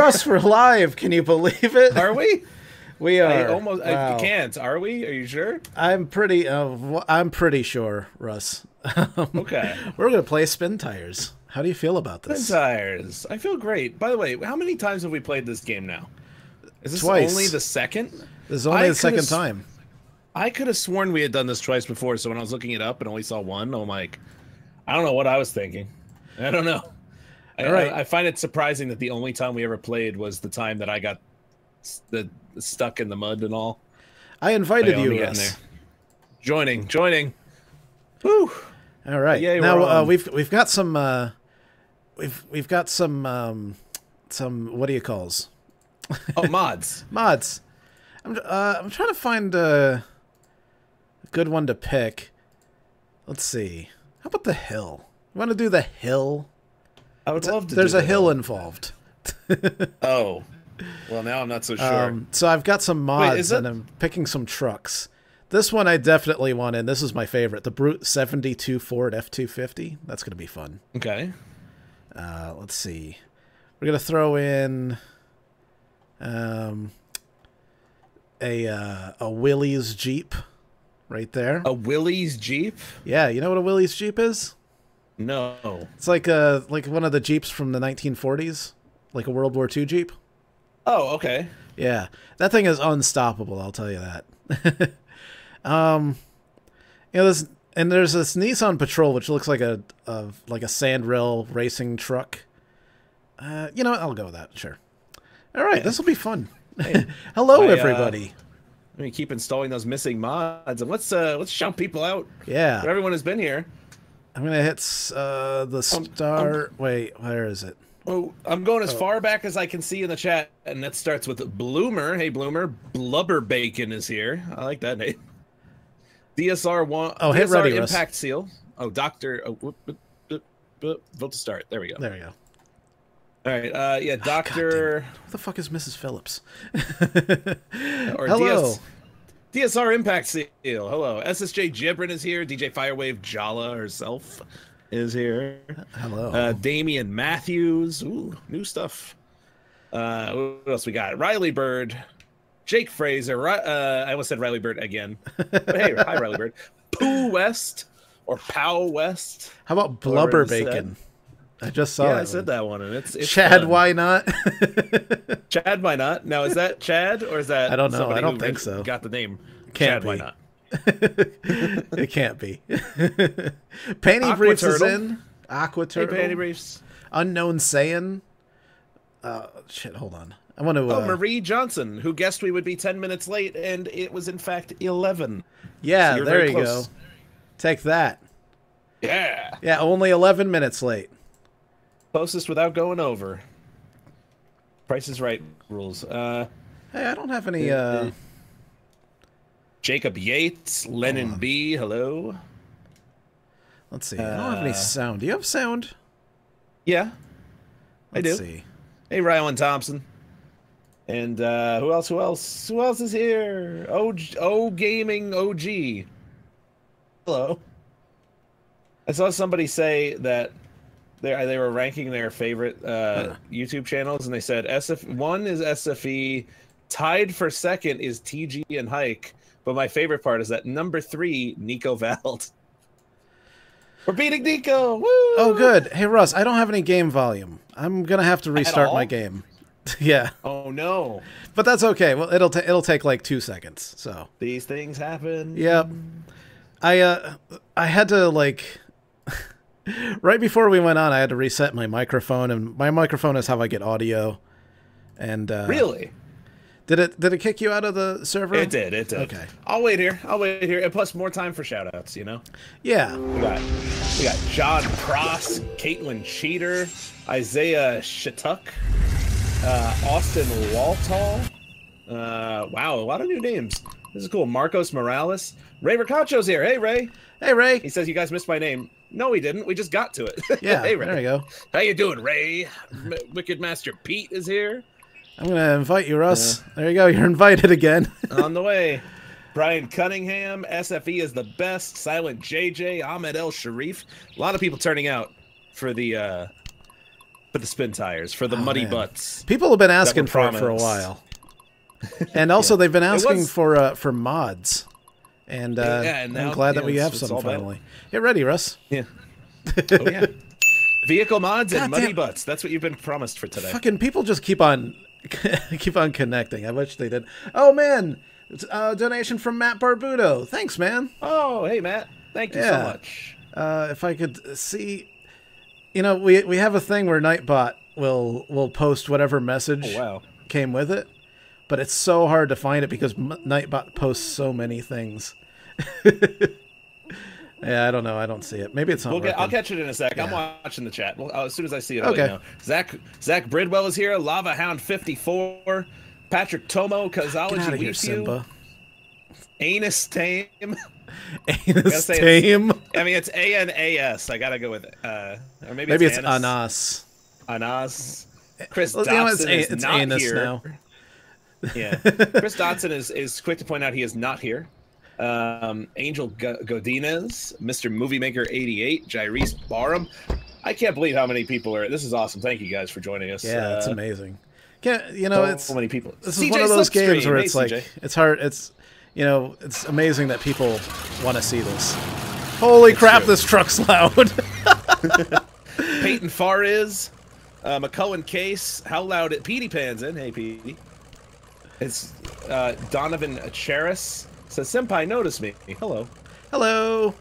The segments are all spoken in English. Russ, we're live. Can you believe it? Are we? We are. Wow. I can't. Are we? Are you sure? I'm pretty sure, Russ. Okay. We're gonna play Spin Tires. How do you feel about this? Spin Tires. I feel great. By the way, how many times have we played this game now? Is this twice. Only the second? This is only the second time. I could have sworn we had done this twice before, so when I was looking it up and only saw one, I'm like, I don't know what I was thinking. I don't know. I find it surprising that the only time we ever played was the time that I got stuck in the mud and all. I invited you, Russ. Joining. Woo! All right. Yay, now we've got some we've got some what do you calls? Oh, mods. Mods. I'm trying to find a good one to pick. Let's see. How about the hill? You want to do the hill? I would love to. There's a hill involved. Oh, well now I'm not so sure. So I've got some mods. Wait, and I'm picking some trucks. This one I definitely want in. This is my favorite. The Brute 72 Ford F-250. That's going to be fun. Okay. Let's see. We're going to throw in a Willy's Jeep right there. A Willy's Jeep? Yeah. You know what a Willy's Jeep is? No. It's like one of the Jeeps from the 1940s. Like a World War II Jeep. Oh, okay. Yeah. That thing is unstoppable, I'll tell you that. You know this, and there's this Nissan Patrol which looks like a sandrail racing truck. You know what? I'll go with that. Sure. All right, this will be fun. Hey, hello, everybody. Let me keep installing those missing mods, and let's shout people out. Yeah, everyone has been here. I'm gonna hit the star. Wait, where is it? Oh, I'm going as far back as I can see in the chat, and that starts with Bloomer. Hey, Bloomer. Blubber Bacon is here. I like that name. DSR1. Oh, DSR hit ready, Impact Russ. Seal. Oh, Doctor. Oh, vote to start. There we go. There we go. All right. Yeah, Doctor. Oh, who the fuck is Mrs. Phillips? Or hello. DSR Impact Seal. Hello. SSJ Gibran is here. DJ Firewave Jala herself is here. Hello. Damian Matthews. Ooh, new stuff. What else we got? Riley Bird. Jake Fraser, I almost said Riley Bird again. But hey, hi Riley Bird. Pooh West or Pow West. How about Blubber Bacon? I just saw. Yeah, I said that one, and it's Chad. Fun. Why not? Chad, why not? Now is that Chad or is that? I don't know. I don't think so. Got the name. Can't Chad, be. Why not? It can't be. Panty Aqua Briefs Turtle. Is in. Aqua Turtle. Hey, Panty Briefs. Unknown Saiyan. Shit. Hold on. I want to, Marie Johnson, who guessed we would be 10 minutes late, and it was in fact 11. Yeah, so there you go. Take that. Yeah. Yeah, only 11 minutes late. Closest without going over. Price is Right rules. Hey, I don't have any. Jacob Yates, Lennon B. Hello. Let's see. I don't have any sound. Do you have sound? Yeah, I do. Let's see. Hey, Rylan Thompson. And who else? Who else is here? O Gaming OG. Hello. I saw somebody say that they were ranking their favorite YouTube channels, and they said one is SFE, tied for second is TG and Hike, but my favorite part is that #3 Nico Vald. We're beating Nico. Woo! Oh, good. Hey, Russ, I don't have any game volume. I'm gonna have to restart my game. Yeah. Oh no. But that's okay. Well, it'll take like 2 seconds. So these things happen. Yeah. I had to like right before we went on, I had to reset my microphone, and my microphone is how I get audio. And really, did it kick you out of the server? It did. It did. Okay. I'll wait here. And plus more time for shout outs, you know? Yeah. We got John Pross, Caitlin Cheater, Isaiah Shatuck. Austin Waltall. Wow, a lot of new names. This is cool. Marcos Morales. Ray Ricacho's here. Hey, Ray. Hey, Ray. He says, you guys missed my name. No, we didn't. We just got to it. Yeah, hey, Ray. There you go. How you doing, Ray? Wicked Master Pete is here. I'm going to invite you, Russ. There you go. You're invited again. On the way. Brian Cunningham. SFE is the best. Silent JJ. Ahmed El Sharif. A lot of people turning out for the For the spin tires, for the muddy butts. People have been asking for it for a while. And also they've been asking for mods. And I'm glad that we have some finally. Get ready, Russ. Yeah. Oh, yeah. Vehicle mods and muddy butts. That's what you've been promised for today. Fucking people just keep on connecting. I wish they did. Oh, man. It's a donation from Matt Barbudo. Thanks, man. Oh, hey, Matt. Thank you so much. If I could see... You know, we have a thing where Nightbot will post whatever message came with it, but it's so hard to find it because Nightbot posts so many things. Yeah, I don't know. I don't see it. Maybe it's not working. I'll catch it in a sec. Yeah. I'm watching the chat. Well, as soon as I see it, I'll let you know. Zach Bridwell is here. Lava Hound 54. Patrick Tomo. Cosology here, Simba. Anus Tame. Anus Tame. I mean, it's A-N-A-S. I gotta go with or maybe it's Anas. Anas. Chris Dotson is not here now. Yeah, Chris Dotson is quick to point out he is not here. Angel Godinez, Mr. Movie Maker 88, Jairese Barham. I can't believe how many people are. This is awesome. Thank you guys for joining us. Yeah, it's amazing. Can't you know? So it's so many people. This is one of those games where it's like it's hard. It's you know, it's amazing that people want to see this. Holy crap, this truck's loud. Peyton Fariz, McCullen Case, how loud it... Petey Pan's in, hey Petey. It's Donovan Charis says, Senpai, notice me. Hello. Hello.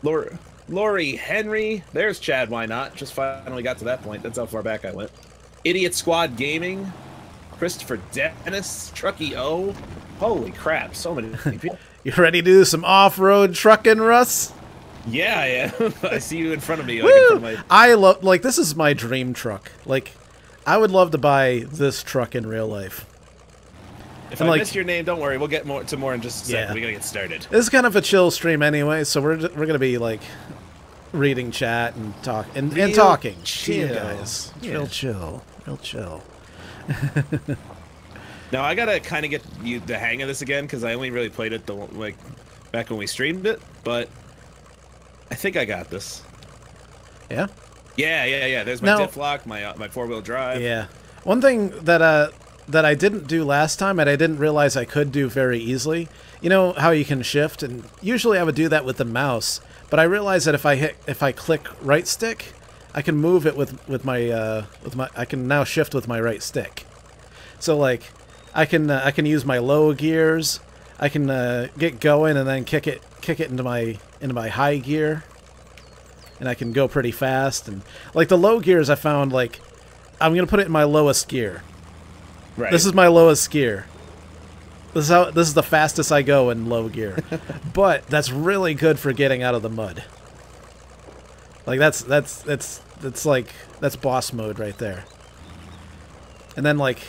Lori Henry, there's Chad, why not? Just finally got to that point, that's how far back I went. Idiot Squad Gaming, Christopher Dennis, Trucky O. Holy crap, so many people. You ready to do some off-road trucking, Russ? Yeah, I am. I see you in front of me. Like, in front of my... I love, like, this is my dream truck. Like, I would love to buy this truck in real life. If I miss your name, don't worry. We'll get to more in just a second. We gotta get started. This is kind of a chill stream anyway, so we're gonna be, like, reading chat and talking. Chill. To you guys. Yeah. Real chill. Real chill. Now, I gotta kind of get you the hang of this again, because I only really played it like back when we streamed it, but I think I got this. Yeah? Yeah. There's my diff lock, my four-wheel drive. Yeah. One thing that that I didn't do last time, and I didn't realize I could do very easily, you know how you can shift, and usually I would do that with the mouse, but I realized that if I click right stick, I can move it with my I can now shift with my right stick. So, like, I can use my low gears. I can get going and then kick it into my high gear, and I can go pretty fast. And like the low gears, I found like I'm gonna put it in my lowest gear. Right. This is my lowest gear. This is the fastest I go in low gear. But that's really good for getting out of the mud. Like that's boss mode right there. And then like.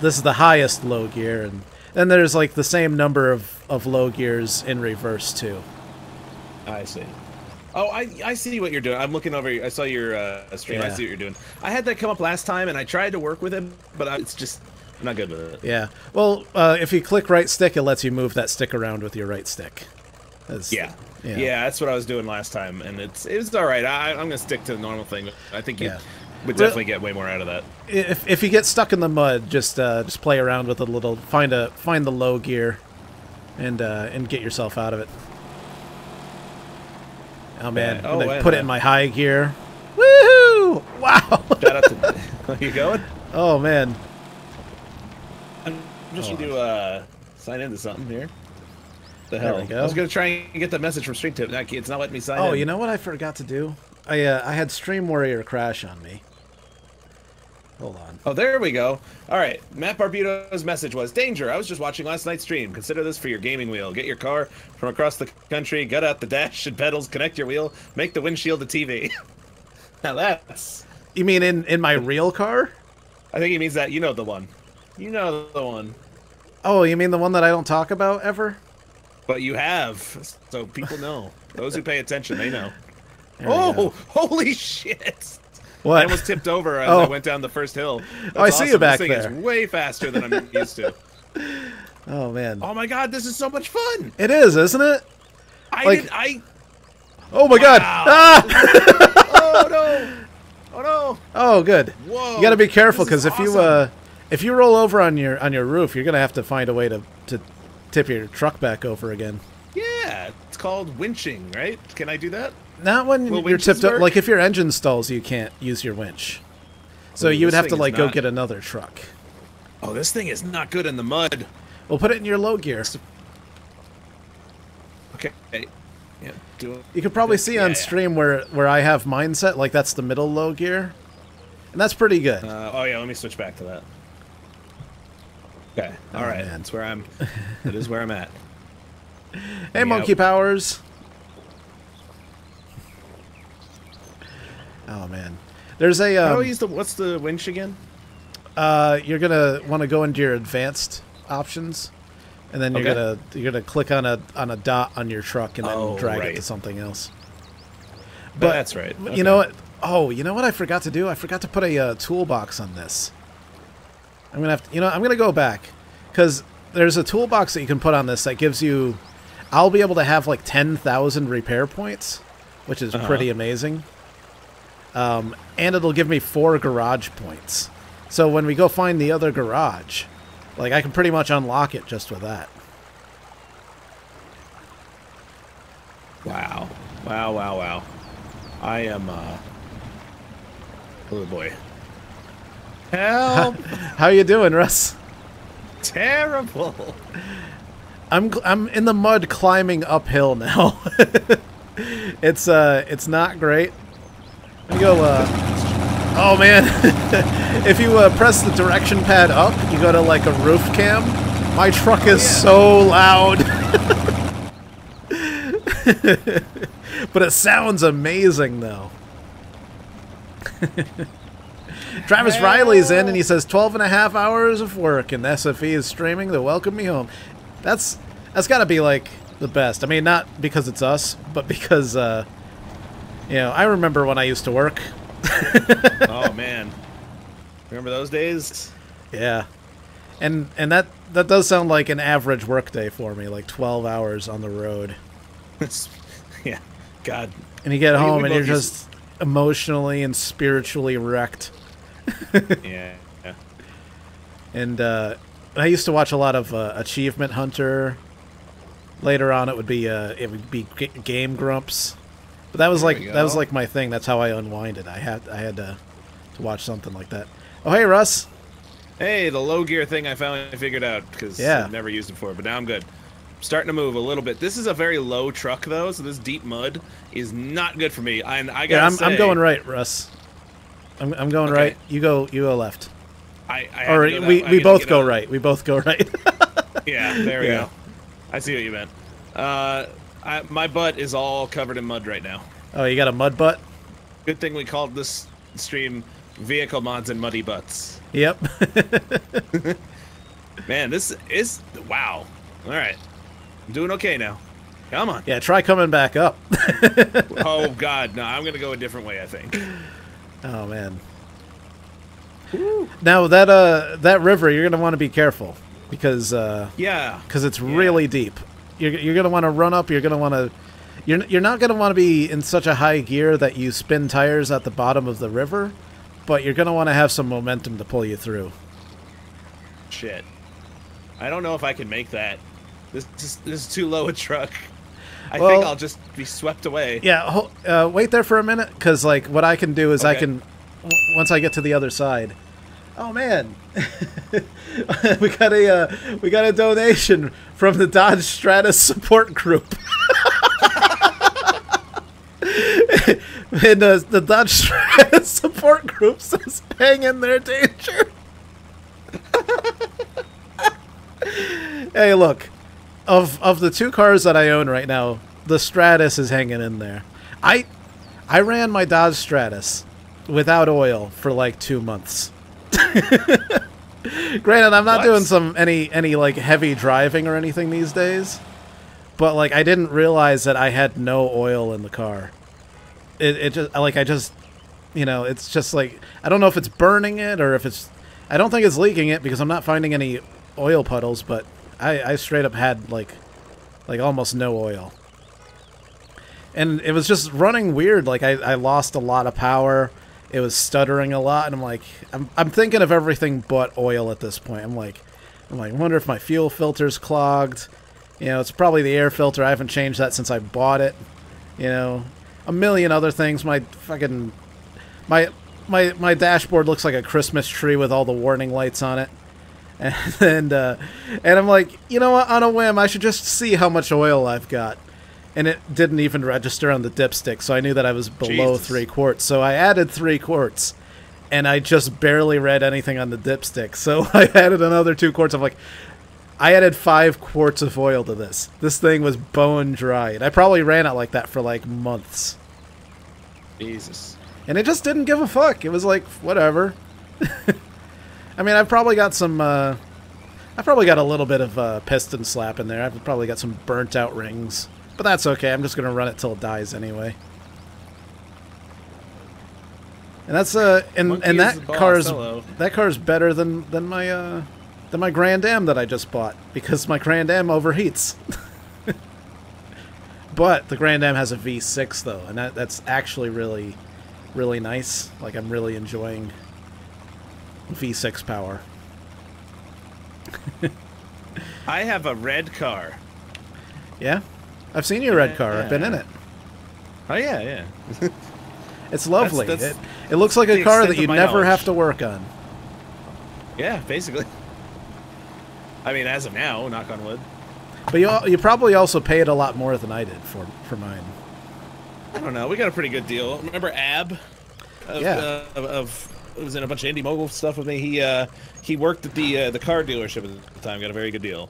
This is the highest low gear, and then there's like the same number of low gears in reverse too. I see. Oh, I see what you're doing. I'm looking over. I saw your stream. Yeah. I see what you're doing. I had that come up last time, and I tried to work with it, but it's just I'm not good with it. Yeah. Well, if you click right stick, it lets you move that stick around with your right stick. Yeah. That's what I was doing last time, and it's all right. I'm gonna stick to the normal thing. I think you. Yeah. Would definitely get way more out of that. If you get stuck in the mud, just play around with it a little. Find the low gear, and get yourself out of it. Oh man! Yeah. Oh, and then put it in my high gear. Woohoo! Wow! Shout out to... Are you going? Oh man! I'm just going to sign into something here. The hell! There we go. I was going to try and get the message from StreamTip. It's not letting me sign in. Oh, you know what I forgot to do? I had Stream Warrior crash on me. Hold on. Oh, there we go. All right. Matt Barbudo's message was, Danger, I was just watching last night's stream. Consider this for your gaming wheel. Get your car from across the country, gut out the dash and pedals, connect your wheel, make the windshield a TV. Now that's... You mean in my real car? I think he means that. You know the one. You know the one. Oh, you mean the one that I don't talk about ever? But you have. So people know. Those who pay attention, they know. Oh, holy shit! What? I almost tipped over as I went down the first hill. That's I see you back there. This thing is way faster than I'm used to. Oh, man. Oh, my God, this is so much fun! It is, isn't it? I... Oh, my God! Ah! Oh, no! Oh no! Oh good. Whoa! You got to be careful because if you if you roll over on your roof, you're gonna have to find a way to tip your truck back over again. Yeah, it's called winching, right? Can I do that? Not when you're tipped up. Like if your engine stalls, you can't use your winch. So you would have to like go get another truck. Oh, this thing is not good in the mud. Well, put it in your low gear. Okay. Yeah. You could probably see on stream where I have mine set. Like that's the middle low gear, and that's pretty good. Oh yeah, let me switch back to that. Okay. All right. Man. That's where I'm. That is where I'm at. Hey, Monkey Powers. Oh man, there's a. How do I use the? What's the winch again? You're gonna want to go into your advanced options, and then you're gonna click on a dot on your truck and then drag it to something else. But that's right. Okay. You know what? Oh, you know what I forgot to do? I forgot to put a toolbox on this. I'm gonna have to. You know, I'm gonna go back because there's a toolbox that you can put on this that gives you. I'll be able to have like 10,000 repair points, which is pretty amazing. And it'll give me 4 garage points. So when we go find the other garage, like I can pretty much unlock it just with that. Wow. Wow, wow, wow. I am, oh boy. Help! How you doing, Russ? Terrible! I'm in the mud climbing uphill now. It's not great. You go, oh man, if you press the direction pad up, you go to like a roof cam. My truck is so loud. But it sounds amazing though. Travis Riley's in and he says 12.5 hours of work and SFE is streaming to welcome me home. That's gotta be like the best. I mean, not because it's us, but because, you know, I remember when I used to work. Oh man, remember those days? Yeah, and that does sound like an average work day for me, like 12 hours on the road. Yeah, God. And you get home and you're just emotionally and spiritually wrecked. Yeah. And I used to watch a lot of Achievement Hunter. Later on, it would be Game Grumps. But that was like my thing. That's how I unwinded. I had to watch something like that. Oh hey Russ. Hey, the low gear thing I finally figured out because I've never used it before, but now I'm good. I'm starting to move a little bit. This is a very low truck though, so this deep mud is not good for me. I gotta say, I'm going right, Russ. I'm going right. You go left. We both go right. We both go right. Yeah, there we go. I see what you meant. My butt is all covered in mud right now. Oh, you got a mud butt? Good thing we called this stream Vehicle Mods and Muddy Butts. Yep. Man, this is... Wow. All right. I'm doing okay now. Come on. Yeah, try coming back up. Oh, God. No, I'm going to go a different way, I think. Oh, man. Woo. Now, that river, you're going to want to be careful because... Because it's really deep. You're gonna want to run up. You're gonna want to. You're not gonna want to be in such a high gear that you spin tires at the bottom of the river, but you're gonna want to have some momentum to pull you through. Shit, I don't know if I can make that. This is too low a truck. I think I'll just be swept away. Yeah, wait there for a minute, because like what I can do is I can once I get to the other side. Oh man, we got a donation from the Dodge Stratus support group. And the Dodge Stratus support group says, "Hang in there, Danger." Hey, look, of the 2 cars that I own right now, the Stratus is hanging in there. I ran my Dodge Stratus without oil for like 2 months. Granted, I'm not doing any like heavy driving or anything these days, but like I didn't realize that I had no oil in the car. It just like I just, you know, it's just like I don't know if it's burning it or if it's. I don't think it's leaking it because I'm not finding any oil puddles, but I straight up had like almost no oil, and it was just running weird. Like I lost a lot of power. it was stuttering a lot, and I'm like, I'm thinking of everything but oil at this point. I'm like, I wonder if my fuel filter's clogged. You know, it's probably the air filter. I haven't changed that since I bought it. You know, a million other things. My fucking, my dashboard looks like a Christmas tree with all the warning lights on it. And I'm like, you know what, on a whim, I should just see how much oil I've got. And it didn't even register on the dipstick, so I knew that I was below 3 quarts. So I added 3 quarts, and I just barely read anything on the dipstick. So I added another 2 quarts. I'm like, I added 5 quarts of oil to this. This thing was bone dry. And I probably ran it like that for, like, months. Jesus. And it just didn't give a fuck. It was like, whatever. I mean, I've probably got some, I've probably got a little bit of piston slap in there. I've probably got some burnt out rings. But that's okay. I'm just going to run it till it dies anyway. And that's, and that car's better than my Grand Am that I just bought, because my Grand Am overheats. But the Grand Am has a V6 though, and that's actually really, really nice. Like, I'm really enjoying V6 power. I have a red car. Yeah, I've seen your red car. Yeah. I've been in it. Oh yeah, yeah. It's lovely. It looks like a car that you never have to work on. Yeah, basically. I mean, as of now, knock on wood. But you probably also paid a lot more than I did for mine. I don't know. We got a pretty good deal. Remember Ab? It was in a bunch of Indie Mogul stuff with me. He worked at the car dealership at the time. Got a very good deal.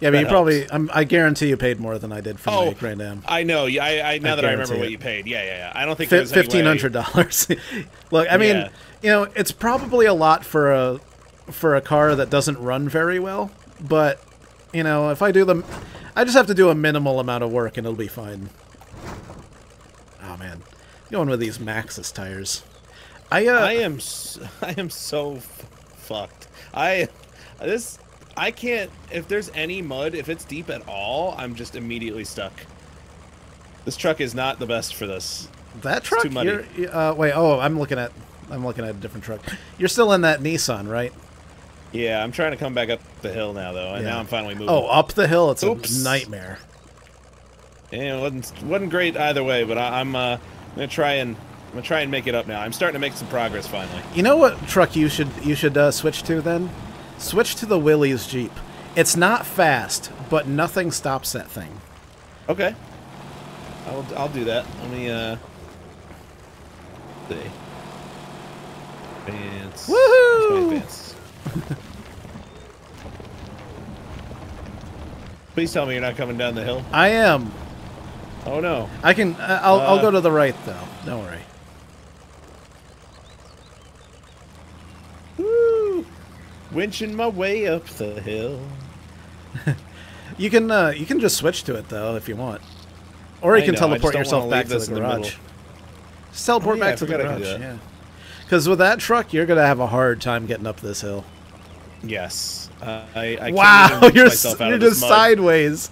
Yeah, but you probably, I guarantee you paid more than I did for my Grand Am. I know. Now that I remember what you paid. Yeah. I don't think there's any way. $1,500. Look, I mean, you know, it's probably a lot for a car that doesn't run very well, but you know, if I do them, I just have to do a minimal amount of work and it'll be fine. Oh man, going with these Maxxis tires. I am so fucked. I can't. If there's any mud, if it's deep at all, I'm just immediately stuck. This truck is not the best for this. That truck? It's too muddy. Wait. Oh, I'm looking at a different truck. You're still in that Nissan, right? Yeah, I'm trying to come back up the hill now, though, and now I'm finally moving. Oh, up the hill, it's a nightmare. Yeah, it wasn't great either way, but I'm gonna try and make it up now. I'm starting to make some progress finally. You know what truck you should switch to then? Switch to the Willy's Jeep. It's not fast, but nothing stops that thing. Okay, I'll do that. Let me see. Advance. Woohoo! Advance. Please tell me you're not coming down the hill. I am. Oh no. I can. I'll go to the right though. Don't worry. Woo! Winching my way up the hill. You can just switch to it though if you want, or you can teleport yourself back to the garage. Just teleport back to the garage. Yeah. Because with that truck, you're gonna have a hard time getting up this hill. Yes. I wow, you're just sideways.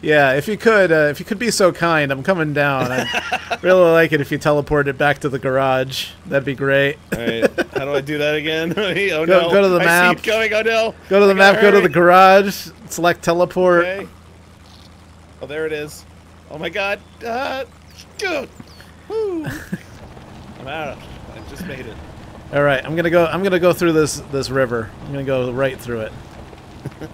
Yeah, if you could be so kind, I'm coming down. I really like it if you teleported back to the garage. That'd be great. All right, how do I do that again? Oh no! Go to the map. I see it going. Oh no! Go to the map. Hurry. Go to the garage. Select teleport. Okay. Oh, there it is. Oh my God! Woo. I'm out. I just made it. All right, I'm gonna go through this river. I'm gonna go right through it. Go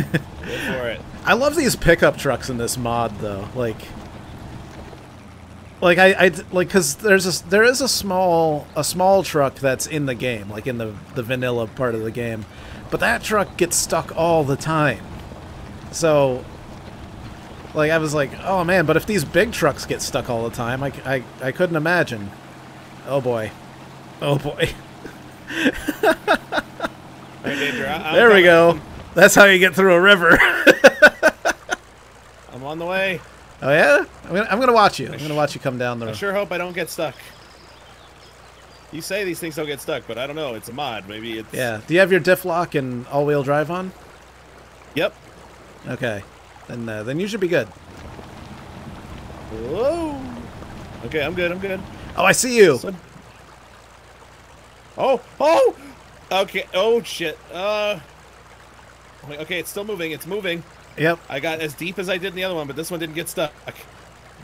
for it. I love these pickup trucks in this mod though. Like because there is a small truck that's in the game, like in the vanilla part of the game, but that truck gets stuck all the time. So like I was like, oh man, but if these big trucks get stuck all the time, I couldn't imagine. Oh boy. Oh boy. There we go. That's how you get through a river. I'm on the way. Oh yeah? I'm gonna watch you. I'm gonna watch you come down the road. I sure hope I don't get stuck. You say these things don't get stuck, but I don't know. It's a mod. Maybe it's... Yeah. Do you have your diff lock and all-wheel drive on? Yep. Okay. Then you should be good. Whoa. Okay, I'm good. Oh, I see you. So Oh! Oh! Okay. Oh, shit. Okay, it's still moving. It's moving. Yep. I got as deep as I did in the other one, but this one didn't get stuck.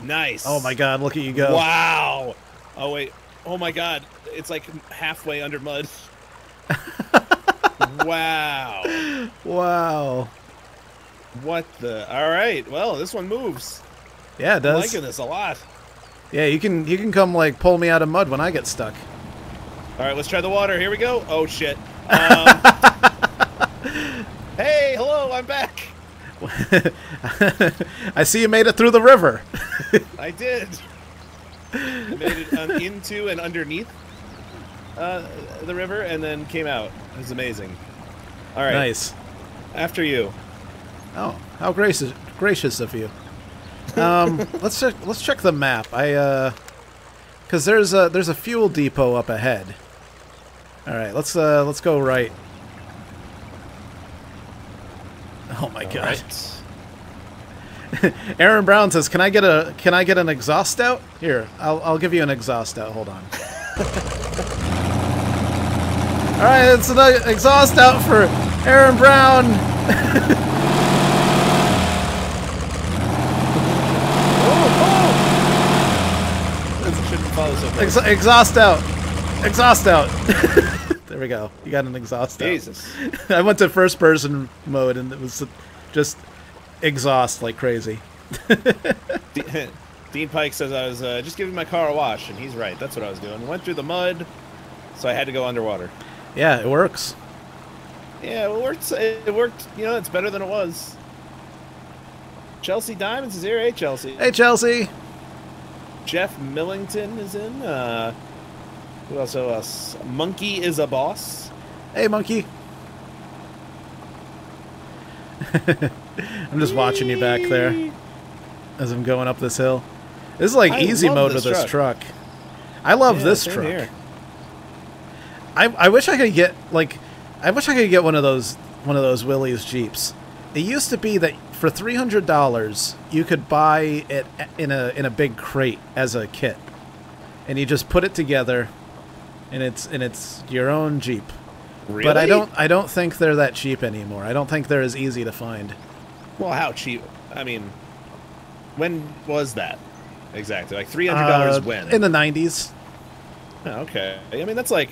Nice. Oh, my God. Look at you go. Wow. Oh, wait. Oh, my God. It's like halfway under mud. Wow. Wow. What the... All right. Well, this one moves. Yeah, it does. I'm liking this a lot. Yeah, you can come, like, pull me out of mud when I get stuck. All right, let's try the water. Here we go. Oh, shit. Hey, hello, I'm back. I see you made it through the river. I did. I made it into and underneath the river and then came out. It was amazing. All right. Nice. After you. Oh, how gracious of you. Let's check the map. Cause there's a fuel depot up ahead. All right, let's go right. Oh my God! Right. Aaron Brown says, "Can I get an exhaust out? Here, I'll give you an exhaust out. Hold on. All right, it's an exhaust out for Aaron Brown. Exhaust out. Exhaust out. There we go. You got an exhaust Jesus. Out. Jesus. I went to first person mode and it was just exhaust like crazy. Dean Pike says I was just giving my car a wash, and he's right. That's what I was doing. Went through the mud, so I had to go underwater. Yeah, it works. Yeah, it worked. It worked. You know, it's better than it was. Chelsea Diamonds is here. Hey, Chelsea. Hey, Chelsea. Jeff Millington is in. Who else? Monkey is a boss. Hey, Monkey. I'm just watching you back there as I'm going up this hill. This is like easy mode with this truck. I love this truck. Here. I wish I could get one of those Willy's Jeeps. It used to be that for $300 you could buy it in a big crate as a kit, and you just put it together, and it's your own Jeep. Really? But I don't think they're that cheap anymore. I don't think they're as easy to find. Well, how cheap? I mean, when was that exactly? Like $300 when? In the 90s. Oh, okay. I mean, that's like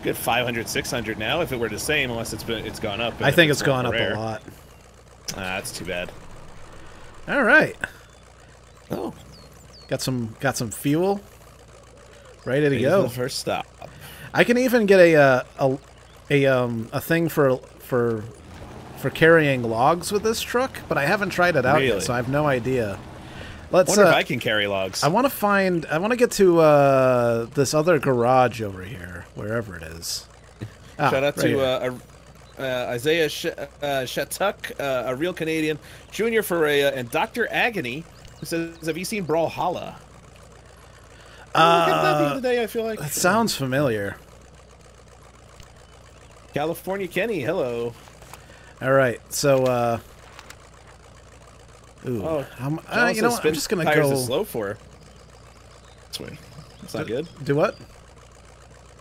a good 500, 600 now if it were the same, unless it's gone up. I think it's gone up a lot. That's too bad. All right. Oh, got some fuel. Ready to go. First stop. I can even get a thing for carrying logs with this truck, but I haven't tried it out yet, so I have no idea. Let's. Wonder if I can carry logs. I want to get to this other garage over here, wherever it is. Ah, shout out right to. Isaiah Shattuck, a real Canadian, Junior Ferreira, and Dr. Agony, who says, have you seen Brawlhalla? I feel like that sounds familiar. California Kenny, hello. All right, so... Ooh. Oh, you know what? I'm just going to go... slow for her. That's not good. Do what?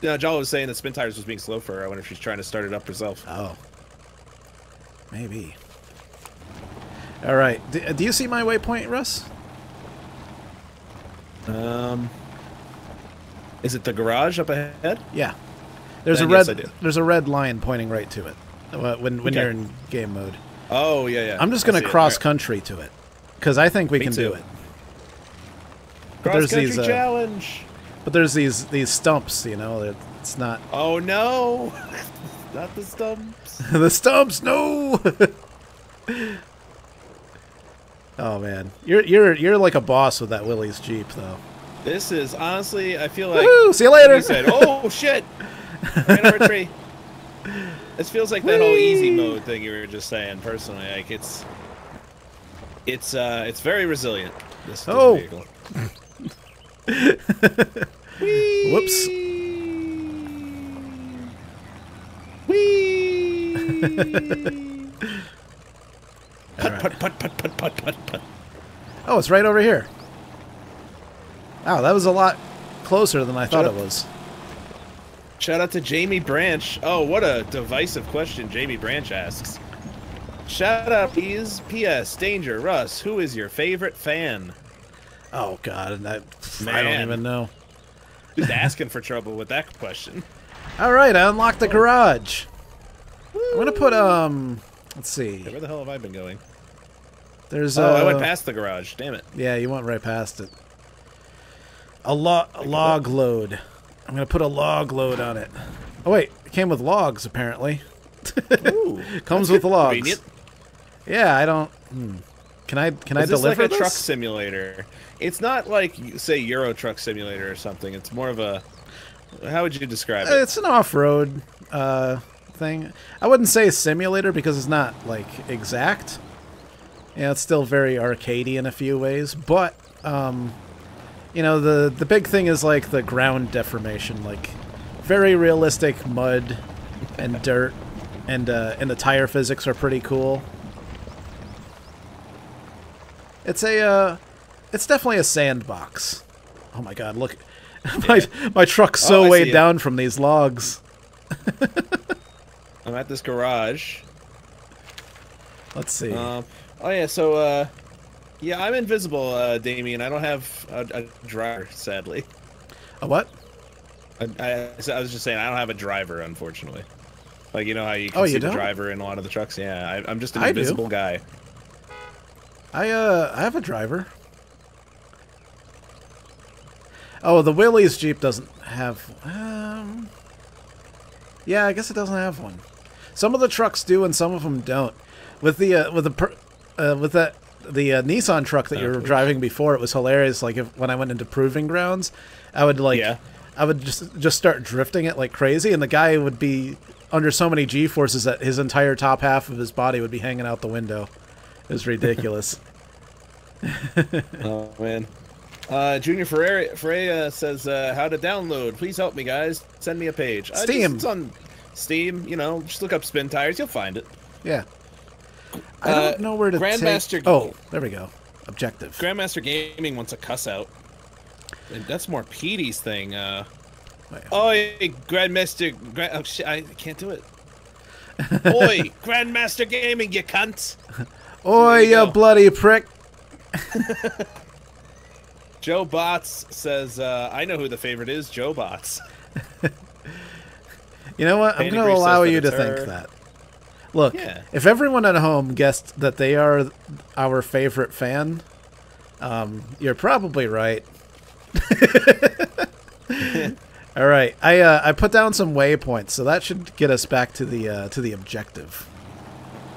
No, Jala was saying that Spin Tires was being slow for her. I wonder if she's trying to start it up herself. Oh. Maybe. All right. Do you see my waypoint, Russ? Is it the garage up ahead? Yeah. There's a red line pointing right to it when okay. You're in game mode. Oh, yeah, yeah. I'm just going to cross country to it because I think we can do it. Cross country challenge. But there's these stumps, you know. It's not. Oh no! Not the stumps. The stumps, no! Oh man, you're like a boss with that Willy's Jeep, though. This is honestly, I feel like. Woo-hoo, see you later. You said, "Oh shit!" Right over a tree. This feels like that whole easy mode thing you were just saying. Personally, like it's very resilient. This vehicle. Whoops. Whee. Put, put, put, put, put, put, put, put. Oh, it's right over here. Wow, that was a lot closer than I thought it was. Shout out to Jamie Branch. Oh, what a divisive question Jamie Branch asks. Shout out, please. P.S. Danger, Russ, who is your favorite fan? Oh, God. I don't even know. Just asking for trouble with that question. All right, I unlocked the garage. Woo. I'm going to put, let's see. Where the hell have I been going? There's, I went past the garage. Damn it. Yeah, you went right past it. A log load. I'm going to put a log load on it. Oh, wait. It came with logs, apparently. Ooh, comes with logs. Convenient. Yeah, I don't... Can I deliver this? It's like a truck simulator. It's not like, say, Euro Truck Simulator or something. It's more of a... How would you describe it? It's an off-road thing. I wouldn't say a simulator because it's not, like, exact. Yeah, it's still very arcadey in a few ways, but, you know, the big thing is, like, the ground deformation. Like, very realistic mud and dirt, and the tire physics are pretty cool. It's a, it's definitely a sandbox. Oh my god, look. My truck's so weighed down from these logs. I'm at this garage. Let's see. Oh yeah, so, yeah, I'm invisible, Damien. I don't have a driver, sadly. A what? I was just saying, I don't have a driver, unfortunately. Like, you know how you can see the driver in a lot of the trucks? Yeah, I'm just an invisible guy. I have a driver. Oh, the Willy's Jeep doesn't have... yeah, I guess it doesn't have one. Some of the trucks do, and some of them don't. With the Nissan truck that you were driving before, it was hilarious. Like when I went into proving grounds, I would just start drifting it like crazy, and the guy would be under so many G-forces that his entire top half of his body would be hanging out the window. It was ridiculous. Oh man. Junior Ferreira says, how to download. Please help me, guys. Send me a page. Steam. It's on Steam, you know, just look up Spin Tires. You'll find it. Yeah. I don't know where to take... Oh, there we go. Objective. Grandmaster Gaming wants a cuss out. And that's more Petey's thing. Wait. Oi, Grandmaster... oh, shit, I can't do it. Oi, Grandmaster Gaming, you cunt. Oi, you bloody prick. Joe Bots says, I know who the favorite is, Joe Bots. You know what? I'm going to allow you to think that. Look, if everyone at home guessed that they are our favorite fan, you're probably right. All right. I put down some waypoints, so that should get us back to the objective.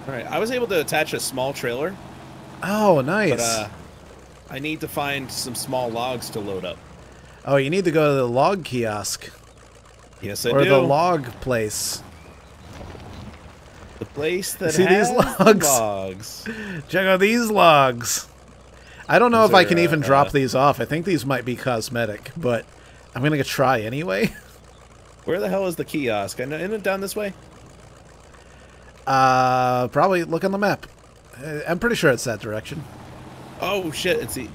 All right. I was able to attach a small trailer. Oh, nice. But, I need to find some small logs to load up. Oh, you need to go to the log kiosk. Yes, I do. Or the log place. The place that has these logs? Check out these logs. I don't know if I can even drop these off. I think these might be cosmetic, but I'm going to try anyway. Where the hell is the kiosk? Isn't it down this way? Probably look on the map. I'm pretty sure it's that direction. Oh shit! It's the...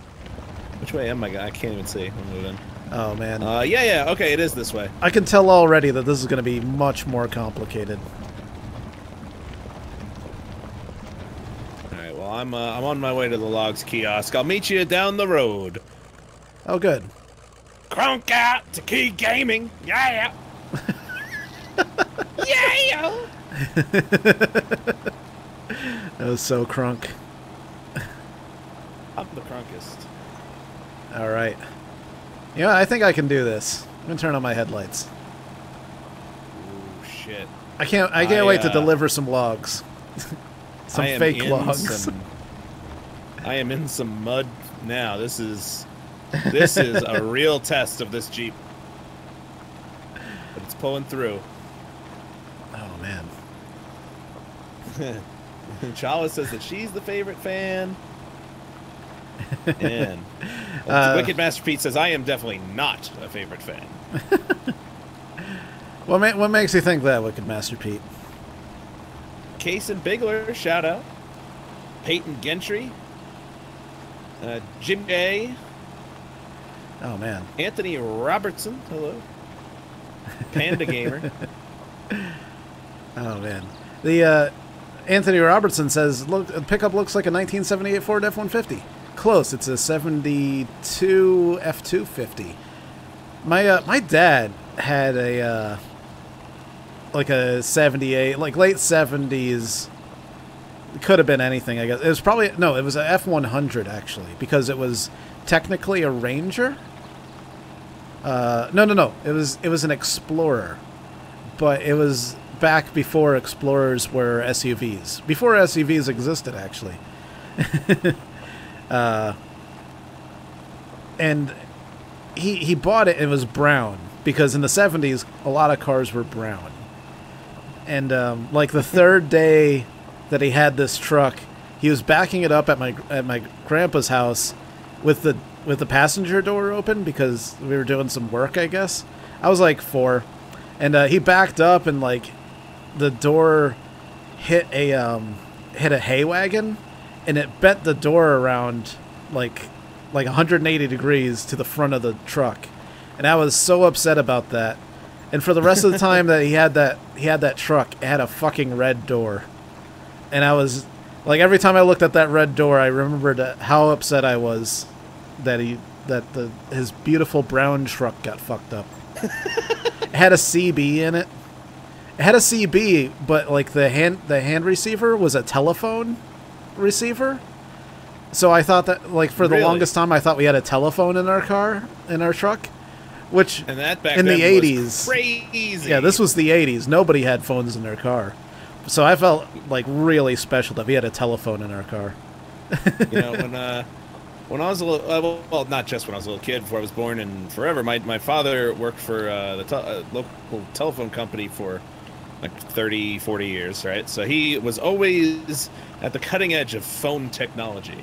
Which way am I? I can't even see. I'm moving. Oh man. Yeah. Okay, it is this way. I can tell already that this is going to be much more complicated. All right. Well, I'm on my way to the logs kiosk. I'll meet you down the road. Oh, good. Crunk out to Key Gaming. Yeah. Yeah. That was so crunk. I'm the crunkest. Alright. You know, I think I can do this. I'm gonna turn on my headlights. Ooh, shit. I can't wait to deliver some logs. Some fake logs. I am in some mud now. This is a real test of this Jeep. But it's pulling through. Oh man. Chala says that she's the favorite fan. And Wicked Master Pete says, I am definitely not a favorite fan. What makes you think that, Wicked Master Pete? Case and Bigler, shout out. Peyton Gentry. Jim Day. Oh, man. Anthony Robertson, hello. Panda Gamer. Oh man, the Anthony Robertson says, "Look, the pickup looks like a 1978 Ford F-150. Close. It's a '72 F-250. My dad had a like a '78, like late '70s. Could have been anything, I guess. It was probably no. It was an F-100 actually, because it was technically a Ranger. No. It was an Explorer, but it was back before Explorers were SUVs. Before SUVs existed, actually. And he bought it. And it was brown because in the '70s, a lot of cars were brown. And like the third day that he had this truck, he was backing it up at my grandpa's house with the. With the passenger door open because we were doing some work, I guess. I was like 4, and he backed up and like the door hit a hay wagon, and it bent the door around like 180 degrees to the front of the truck, and I was so upset about that. And for the rest of the time that he had that truck, it had a fucking red door, and I was like, every time I looked at that red door, I remembered how upset I was. That his beautiful brown truck got fucked up. It had a CB in it. It had a CB, but like the hand receiver was a telephone receiver. So I thought that like for the longest time I thought we had a telephone in our car, in our truck, which and that back in the '80s, crazy. Yeah, this was the '80s. Nobody had phones in their car, so I felt like really special that we had a telephone in our car. You know when. When I was a little, well, not just when I was a little kid, before I was born and forever, my father worked for the local telephone company for like 30, 40 years, right? So he was always at the cutting edge of phone technology.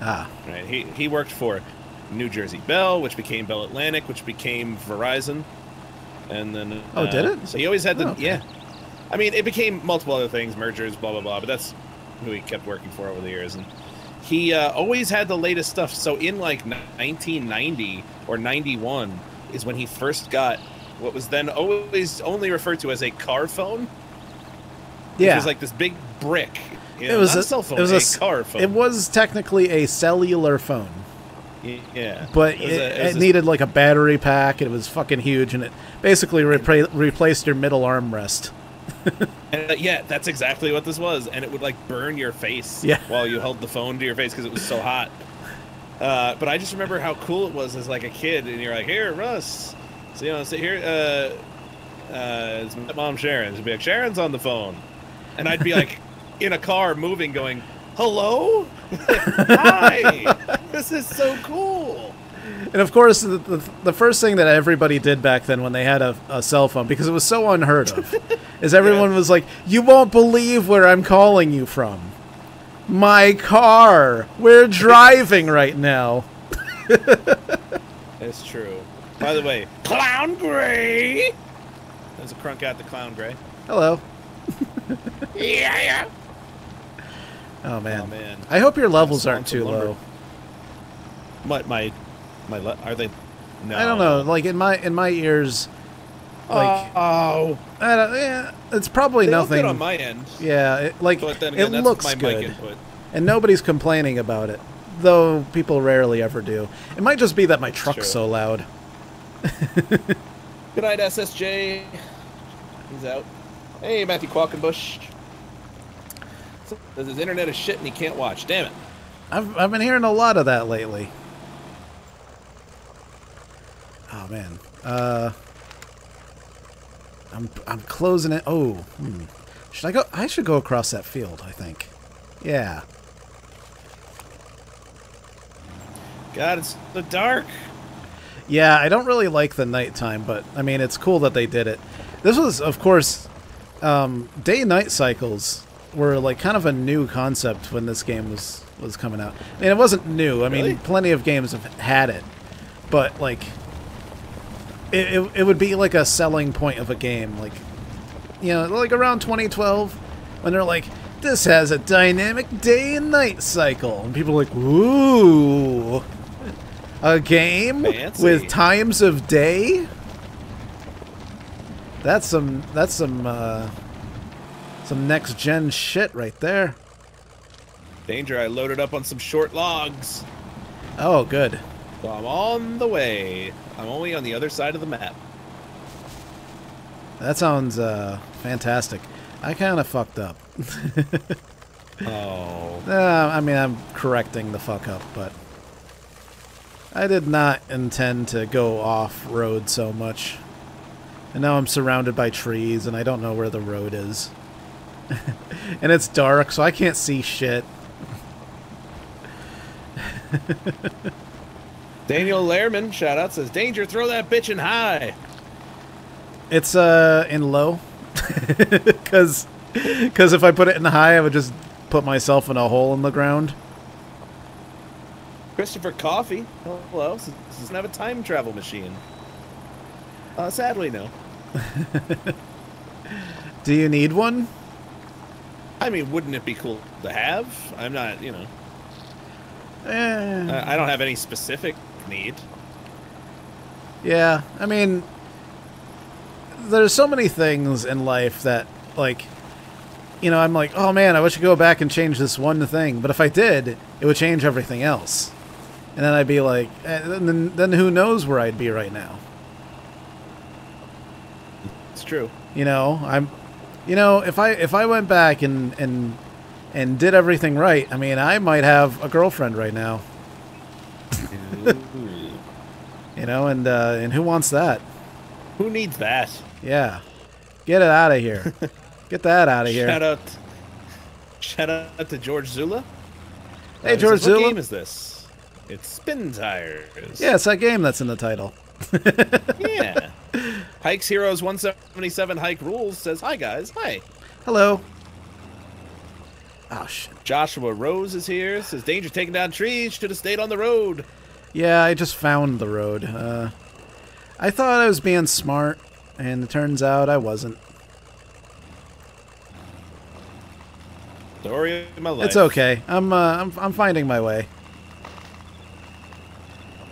Ah. Right? He worked for New Jersey Bell, which became Bell Atlantic, which became Verizon. And then... oh, did it? So he always had the... Oh, okay. Yeah. I mean, it became multiple other things, mergers, blah, blah, blah, but that's who he kept working for over the years. And... he always had the latest stuff. So in like 1990 or 91 is when he first got what was then always only referred to as a car phone. Yeah, it was like this big brick. You know, it was not a cell phone. It was a car phone. It was technically a cellular phone. Yeah, but it needed like a battery pack. And it was fucking huge, and it basically replaced your middle armrest. And, yeah, that's exactly what this was, and it would like burn your face, yeah, while you held the phone to your face because it was so hot. But I just remember how cool it was as like a kid, and you're like, "Here, Russ, so you know, sit here." It's my mom, Sharon. She'd be like, "Sharon's on the phone," and I'd be like, in a car moving, going, "Hello, hi, this is so cool." And of course, the first thing that everybody did back then when they had a cell phone, because it was so unheard of, is everyone, yeah, was like, "You won't believe where I'm calling you from. My car. We're driving right now." That's true. By the way, Clown Gray. There's a crunk out the Clown Gray. Hello. Yeah. Oh man. Oh man. I hope your levels aren't too low. My are they? No. I don't know. Like in my ears. Like, oh, I don't, yeah, it's probably they nothing. Look good on my end. Yeah, like but then again, it looks my good, mic input. And nobody's complaining about it, though people rarely ever do. It might just be that my truck's so loud. Good night, SSJ. He's out. Hey, Matthew Quackenbush. His internet is shit and he can't watch. Damn it. I've been hearing a lot of that lately. Oh man. I'm closing it. Oh, should I go? I should go across that field, I think. Yeah. God, it's the dark. Yeah, I don't really like the nighttime, but I mean, it's cool that they did it. This was, of course, day-night cycles were like kind of a new concept when this game was coming out. I mean, it wasn't new. I mean, plenty of games have had it, but like. It would be like a selling point of a game, like, you know, like around 2012 when they're like, this has a dynamic day and night cycle, and people are like, ooh, a game fancy with times of day. That's some next gen shit right there. Danger, I loaded up on some short logs. Oh, good. So I'm on the way. I'm only on the other side of the map. That sounds fantastic. I kind of fucked up. Oh. I mean, I'm correcting the fuck up, but I did not intend to go off road so much. And now I'm surrounded by trees, and I don't know where the road is. And it's dark, so I can't see shit. Daniel Lehrman, shout out, says, Danger, throw that bitch in high. It's in low. Because if I put it in high, I would just put myself in a hole in the ground. Christopher Coffey, hello, doesn't have a time travel machine. Sadly, no. Do you need one? I mean, wouldn't it be cool to have? I'm not, you know. I don't have any specific need. Yeah, I mean, there's so many things in life that, like, you know, I'm like, oh man, I wish I could go back and change this one thing. But if I did, it would change everything else. And then I'd be like, then who knows where I'd be right now. It's true. You know, if I went back and did everything right, I mean, I might have a girlfriend right now. You know, and who wants that? Who needs that? Yeah. Get it out of here. Get that out of here. Shout out to George Zula. Hey, George Zula. What game is this? It's Spin Tires. Yeah, it's that game that's in the title. Yeah. Hike's Heroes 177 Hike Rules says, hi, guys. Hi. Hello. Oh, shit. Joshua Rose is here. Says, Danger taking down trees. Should have stayed on the road. Yeah, I just found the road. I thought I was being smart, and it turns out I wasn't. Story of my life. It's okay. I'm finding my way.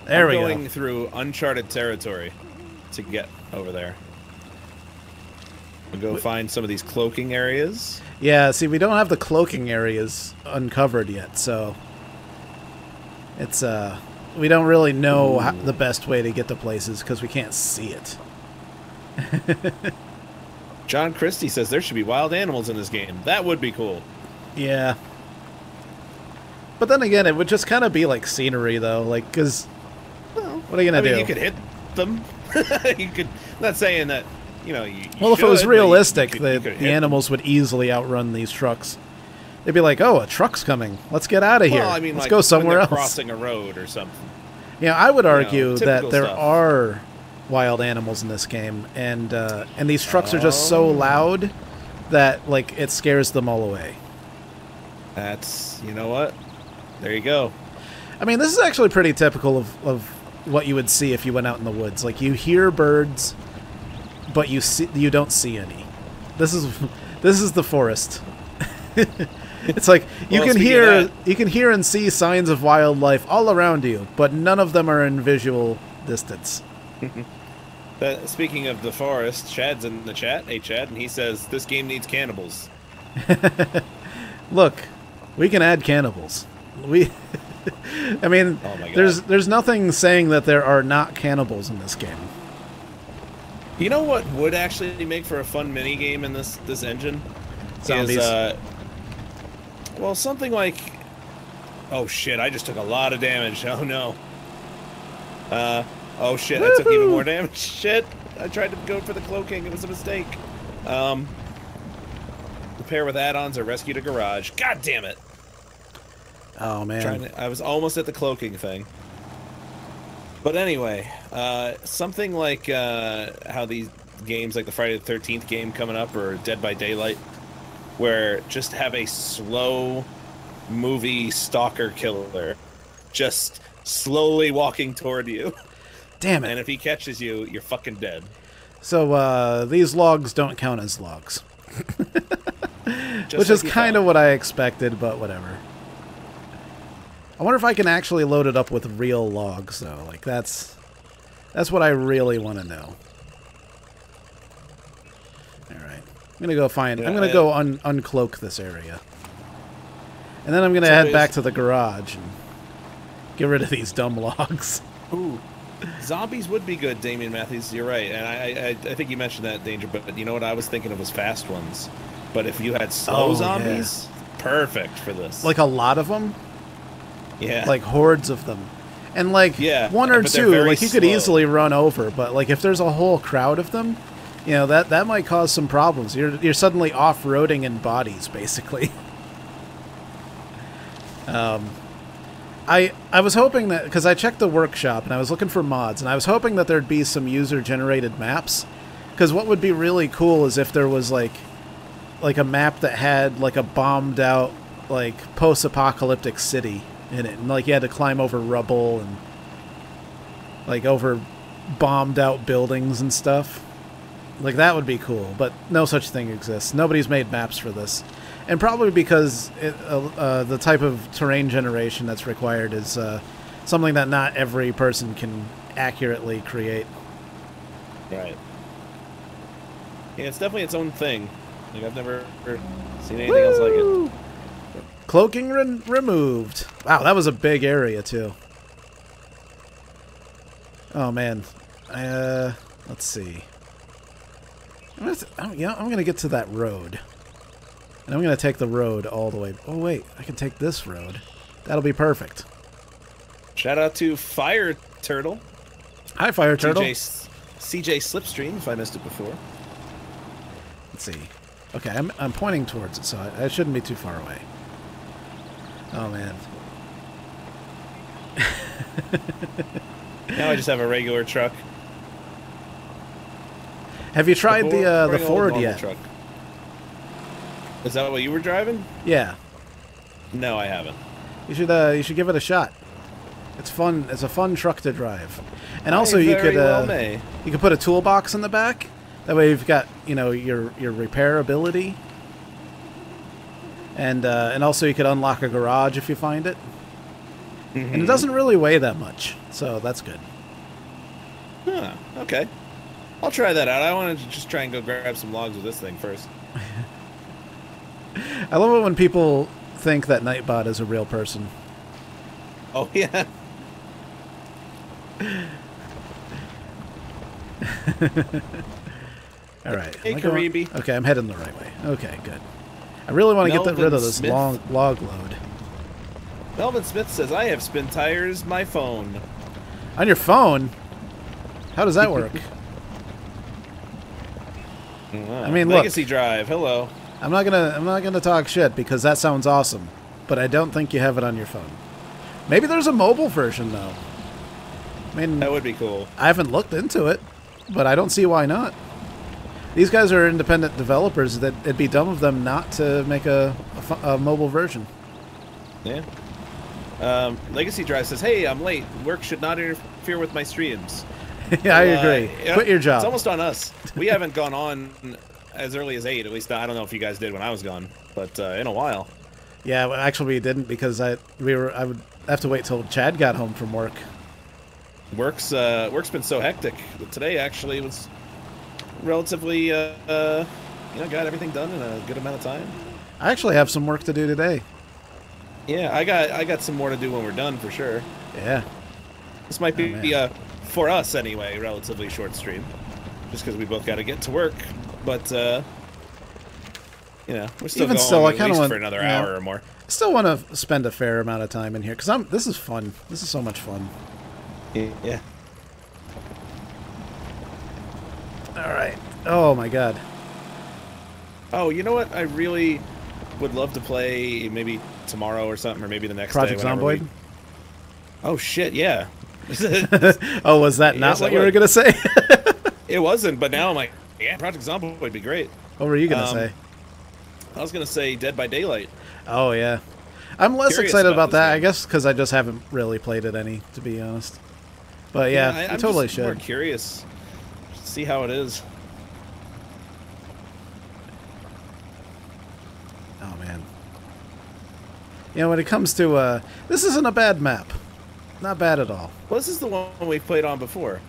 There we go. Going through uncharted territory to get over there. We'll go find some of these cloaking areas. Yeah, see, we don't have the cloaking areas uncovered yet, so it's we don't really know how, the best way to get to places because we can't see it. John Christie says there should be wild animals in this game. That would be cool. Yeah. But then again, it would just kind of be like scenery, though. Like, because, well, what are you going to do? You could hit them. You could, not saying that, you know, you well, should, if it was realistic, the animals would easily outrun these trucks. They'd be like, oh, a truck's coming. Let's get out of here. I mean, let's go somewhere else. Crossing a road or something. Yeah, I would argue that there are wild animals in this game, and these trucks are just so loud that, like, it scares them all away. That's, you know what? There you go. I mean, this is actually pretty typical of what you would see if you went out in the woods. Like, you hear birds, but you don't see any. This is the forest. It's like you can hear and see signs of wildlife all around you, but none of them are in visual distance. Speaking of the forest, Chad's in the chat. Hey, Chad, and he says this game needs cannibals. Look, we can add cannibals. We, I mean, oh my God, there's nothing saying that there are not cannibals in this game. You know what would actually make for a fun mini game in this engine? Zombies. Is, well, something like, oh shit, I just took a lot of damage. Oh no. Oh shit, I took even more damage. Shit, I tried to go for the cloaking. It was a mistake. Repair with add-ons or rescue to garage. God damn it. Oh man. I was almost at the cloaking thing. But anyway, something like how these games, like the Friday the 13th game coming up, or Dead by Daylight, where just have a slow movie stalker killer just slowly walking toward you. Damn it. And if he catches you, you're fucking dead. So these logs don't count as logs. Which is kind of what I expected, but whatever. I wonder if I can actually load it up with real logs, though. Like, that's what I really want to know. All right. I'm gonna go find. Yeah, I'm gonna go uncloak this area, and then I'm gonna head back to the garage and get rid of these dumb logs. Ooh, zombies would be good, Damian Matthews. You're right, and I think you mentioned that Danger. But you know what I was thinking of was fast ones. But if you had slow zombies, perfect for this. Like a lot of them. Yeah. Like hordes of them. And like one or two, like you could easily run over, but like if there's a whole crowd of them, you know, that might cause some problems. You're suddenly off-roading in bodies, basically. I was hoping that, because I checked the workshop and I was looking for mods, and I was hoping that there'd be some user-generated maps, because what would be really cool is if there was like a map that had like a bombed out like post-apocalyptic city in it, and like you had to climb over rubble and like over bombed out buildings and stuff. Like that would be cool, but no such thing exists. Nobody's made maps for this, and probably because it, the type of terrain generation that's required is something that not every person can accurately create. Right. Yeah, it's definitely its own thing. Like I've never seen anything else like it. Cloaking removed. Wow, that was a big area too. Oh man, let's see. I'm gonna get to that road, and I'm gonna take the road all the way. Oh wait, I can take this road. That'll be perfect. Shout out to Fire Turtle. Hi, Fire Turtle. CJ Slipstream, if I missed it before. Let's see. Okay, I'm pointing towards it, so I shouldn't be too far away. Oh man! Now I just have a regular truck. Have you tried the Ford yet? Truck. Is that what you were driving? Yeah. No, I haven't. You should give it a shot. It's fun. It's a fun truck to drive, and also you could put a toolbox in the back. That way you've got your repairability. And also you could unlock a garage if you find it. Mm-hmm. And it doesn't really weigh that much, so that's good. Huh, okay. I'll try that out. I want to just try and go grab some logs with this thing first. I love it when people think that Nightbot is a real person. Oh, yeah. All right. Hey, Karibi. Okay, I'm heading the right way. Okay, good. I really want to get rid of this log load. Melvin Smith says, I have Spin Tires, my phone. On your phone? How does that work? I mean, Legacy Drive, hello. I'm not gonna talk shit because that sounds awesome, but I don't think you have it on your phone. Maybe there's a mobile version though. I mean, that would be cool. I haven't looked into it, but I don't see why not. These guys are independent developers. That it'd be dumb of them not to make a mobile version. Yeah. Legacy Drive says, "Hey, I'm late. Work should not interfere with my streams." Yeah, I agree. Quit your job. It's almost on us. We haven't gone on as early as 8. At least I don't know if you guys did when I was gone, but in a while. Yeah, well, actually we didn't because I would have to wait till Chad got home from work. Work's been so hectic. Today actually was relatively got everything done in a good amount of time. I actually have some work to do today. Yeah, I got some more to do when we're done for sure. Yeah, this might be for us anyway, relatively short stream just because we both got to get to work, but we're still even going so I kind of want for another hour or more. I still want to spend a fair amount of time in here because this is fun. This is so much fun. Yeah. All right. Oh my God. Oh, you know what? I really would love to play maybe tomorrow or something, or maybe the next Project day. Zomboid. Oh shit! Yeah. Oh, was that not what you were gonna say? It wasn't, but now I'm like, yeah, Project Zomboid would be great. What were you gonna say? I was gonna say Dead by Daylight. Oh yeah. I'm less excited about that, I guess, because I just haven't really played it any, to be honest. But yeah, I totally should. I'm more curious. See how it is. Oh man. You know, when it comes to this isn't a bad map. Not bad at all. Well, this is the one we played on before.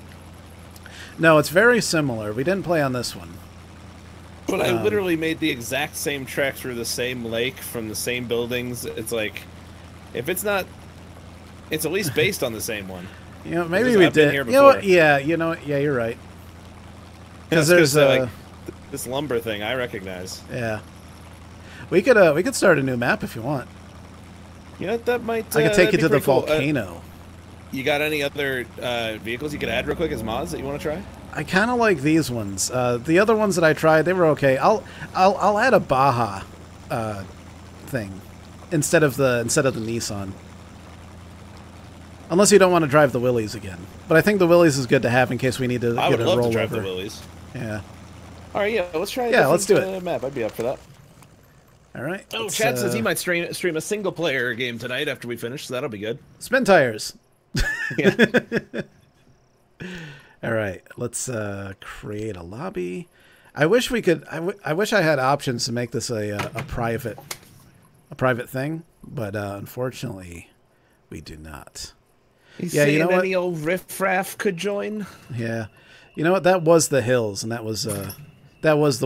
No, it's very similar. We didn't play on this one. But I literally made the exact same track through the same lake from the same buildings. It's like, if it's not, it's at least based on the same one. You know, maybe we did. You know what? Yeah, you know, yeah, you're right. Because there's like, this lumber thing I recognize. Yeah, we could start a new map if you want. You know, that might. I could take you to the volcano. Cool. You got any other vehicles you could add real quick as mods that you want to try? I kind of like these ones. The other ones that I tried, they were okay. I'll add a Baja thing instead of the Nissan. Unless you don't want to drive the Willys again, but I think the Willys is good to have in case we need to get a rollover. I would love to drive the Willys. Yeah. All right, yeah, let's try. Yeah, let's do it. Map. I'd be up for that. All right. Oh, Chad says he might stream a single player game tonight after we finish, so that'll be good. Spin Tires. Yeah. All right, let's create a lobby. I wish we could. I wish I had options to make this a private thing, but unfortunately, we do not. Yeah, you know what? Any old riffraff could join. Yeah, you know what? That was the hills, and that was the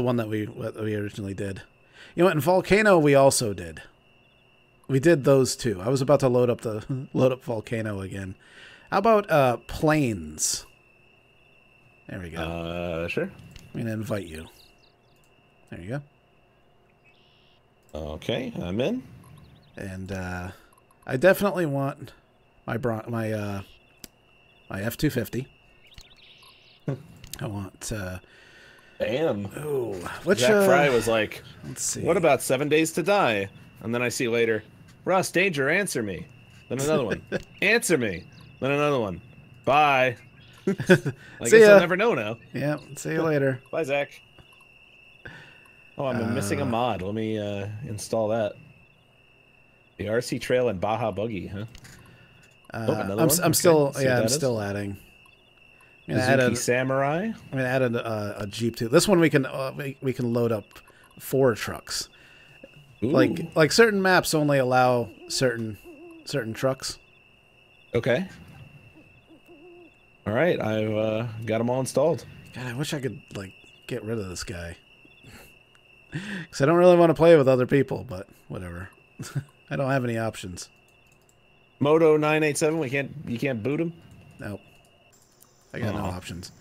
one that we originally did. You know what? In Volcano, we also did. We did those two. I was about to load up Volcano again. How about Plains? There we go. Sure. I'm gonna invite you. There you go. Okay, I'm in. And I definitely want my F-250. I want. Damn. Oh, which Jack Fry was like, let's see. What about 7 Days to Die? And then I see later, Russ, Danger, answer me. Then another one, answer me. Then another one, bye. I guess I'll never know now. Yeah, see you later. Bye, Zach. Oh, I'm missing a mod. Let me install that. The RC Trail and Baja Buggy, huh? I'm still adding. I'm gonna add a Samurai. I'm gonna add a Jeep too. This one we can load up 4 trucks. Ooh. Like certain maps only allow certain trucks. Okay. All right, I've got them all installed. God, I wish I could like get rid of this guy because I don't really want to play with other people, but whatever. I don't have any options. Moto 987, you can't boot him. Nope. I got no options.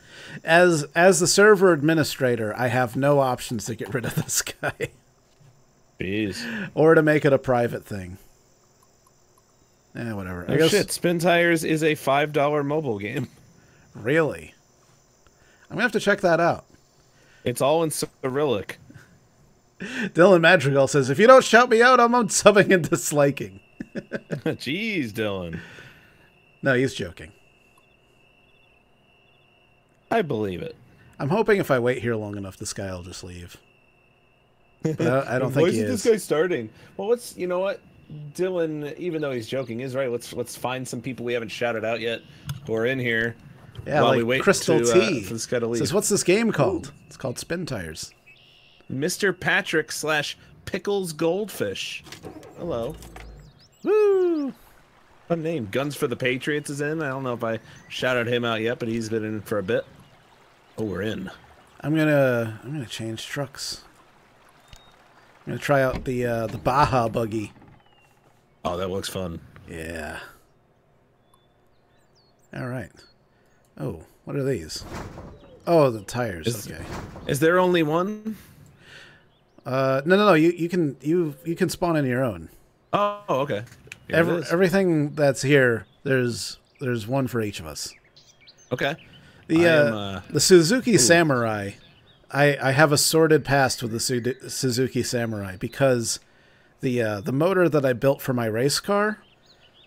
As the server administrator, I have no options to get rid of this guy. Jeez. Or to make it a private thing. Eh, whatever. Oh, I guess shit, Spin Tires is a $5 mobile game. Really? I'm gonna have to check that out. It's all in Cyrillic. Dylan Madrigal says, "If you don't shout me out, I'm unsubbing and disliking." Jeez, Dylan. No, he's joking. I believe it. I'm hoping if I wait here long enough, this guy will just leave. But I don't think he is. Why is this guy starting? Well, you know what? Dylan, even though he's joking, is right. Let's find some people we haven't shouted out yet who are in here. Yeah, while like we wait Crystal T. This guy to leave. Says, what's this game called? Ooh. It's called Spin Tires. Mr. Patrick / Pickles Goldfish. Hello. Woo! Fun name. Guns for the Patriots is in. I don't know if I shouted him out yet, but he's been in for a bit. Oh, we're in. I'm gonna change trucks. I'm gonna try out the Baja buggy. Oh, that looks fun. Yeah. All right. Oh, what are these? Oh, the tires. Okay. Is there only one? No. You can spawn in your own. Oh, okay. Everything that's here, there's one for each of us. Okay. The Suzuki Samurai, I have a sordid past with the Suzuki Samurai because the motor that I built for my race car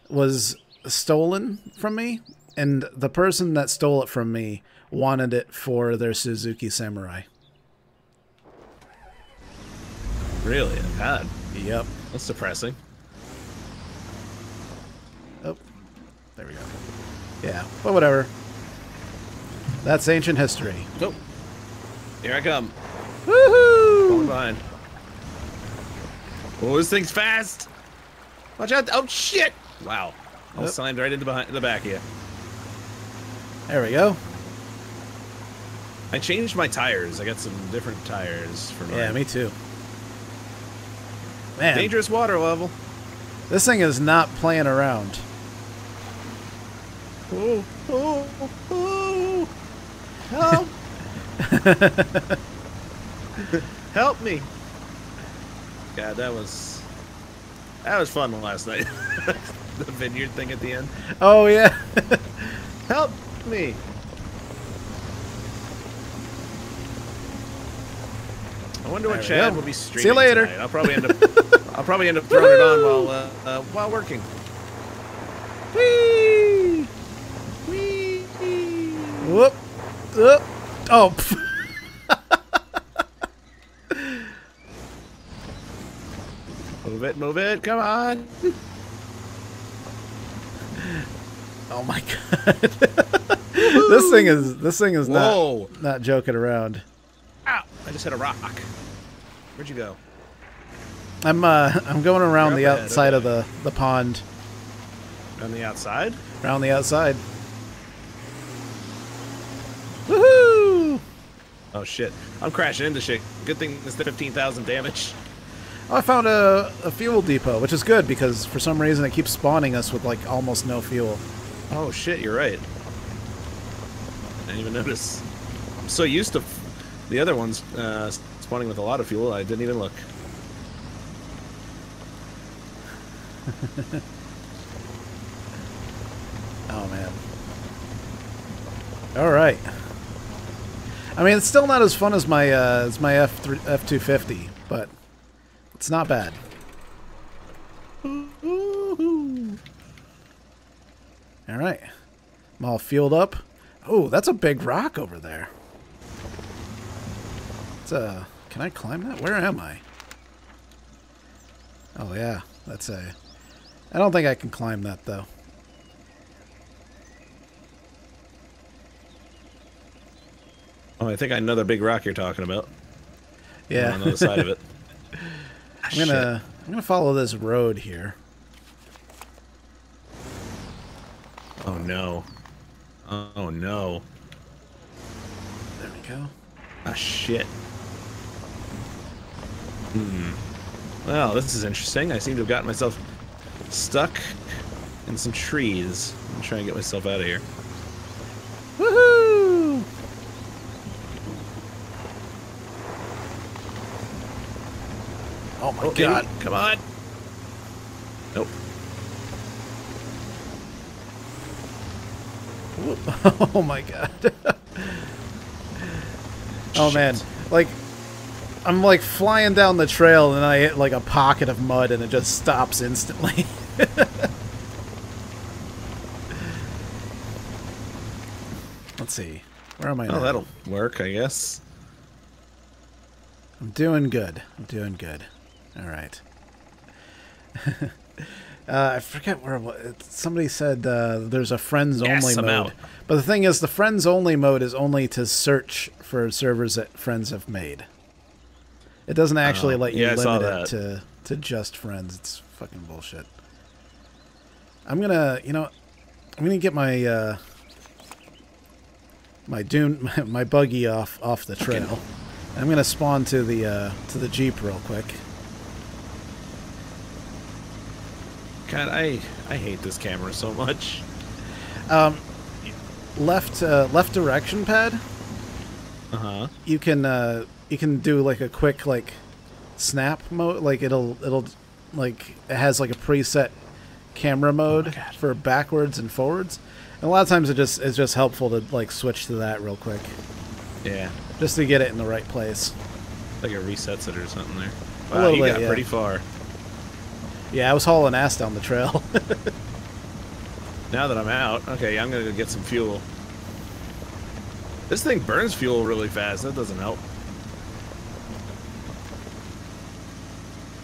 was stolen from me, and the person that stole it from me wanted it for their Suzuki Samurai. Really? God. Yep. That's depressing. Oh, there we go. Yeah, but whatever. That's ancient history. Oh, here I come. Woohoo! Going behind. Oh, this thing's fast! Watch out! Oh shit! Wow, I was slammed right into the back of you. There we go. I changed my tires. I got some different tires for mine. Yeah, me too. Man. Dangerous water level. This thing is not playing around. Oh, oh, oh. Help. Help me. God, that was fun last night. The vineyard thing at the end. Oh yeah. Help me. I wonder what Chad will be streaming. See you later. Tonight. I'll probably end up throwing it on while working. Whee! Whee! Whoop! Whoop! Oh. Move it! Move it! Come on! Oh my god! This thing is Whoa. not joking around. Ow! I just hit a rock. Where'd you go? I'm going around the outside of the pond. On the outside? Around the outside. Woohoo! Oh shit! I'm crashing into shit. Good thing this did 15,000 damage. Oh, I found a fuel depot, which is good because for some reason it keeps spawning us with like almost no fuel. Oh shit! You're right. I didn't even notice. I'm so used to the other ones spawning with a lot of fuel. I didn't even look. Oh man. All right. I mean, it's still not as fun as my F-250, but it's not bad. All right. I'm all fueled up. Oh, that's a big rock over there. Can I climb that? Where am I? Oh yeah, that's a... I don't think I can climb that though. Oh, I think I know the big rock you're talking about. Yeah. On the other side of it. I'm gonna follow this road here. Oh no. Oh no. There we go. Ah shit. Hmm. Well, this is interesting. I seem to have gotten myself stuck in some trees. I'm trying to get myself out of here. Woohoo! Oh my god, baby. Come on! Nope. Oh my god. Oh man, like, I'm like flying down the trail and I hit like a pocket of mud and it just stops instantly. Let's see, where am I now? Oh, that'll work, I guess. I'm doing good. I'm doing good. All right. I forget where it was. Somebody said there's a friends-only mode. But the thing is, the friends-only mode is only to search for servers that friends have made. It doesn't actually let you limit it to just friends. It's fucking bullshit. I'm gonna get my my buggy off the trail. Okay. I'm gonna spawn to the Jeep real quick. God, I hate this camera so much. Left direction pad. Uh-huh. You can do like a quick like snap mode, like it'll like it has like a preset camera mode for backwards and forwards. And a lot of times it's just helpful to like switch to that real quick. Yeah. Just to get it in the right place. Like it resets it or something there. Wow, you got pretty far. Yeah, I was hauling ass down the trail. Now that I'm out, okay, I'm gonna go get some fuel. This thing burns fuel really fast. That doesn't help.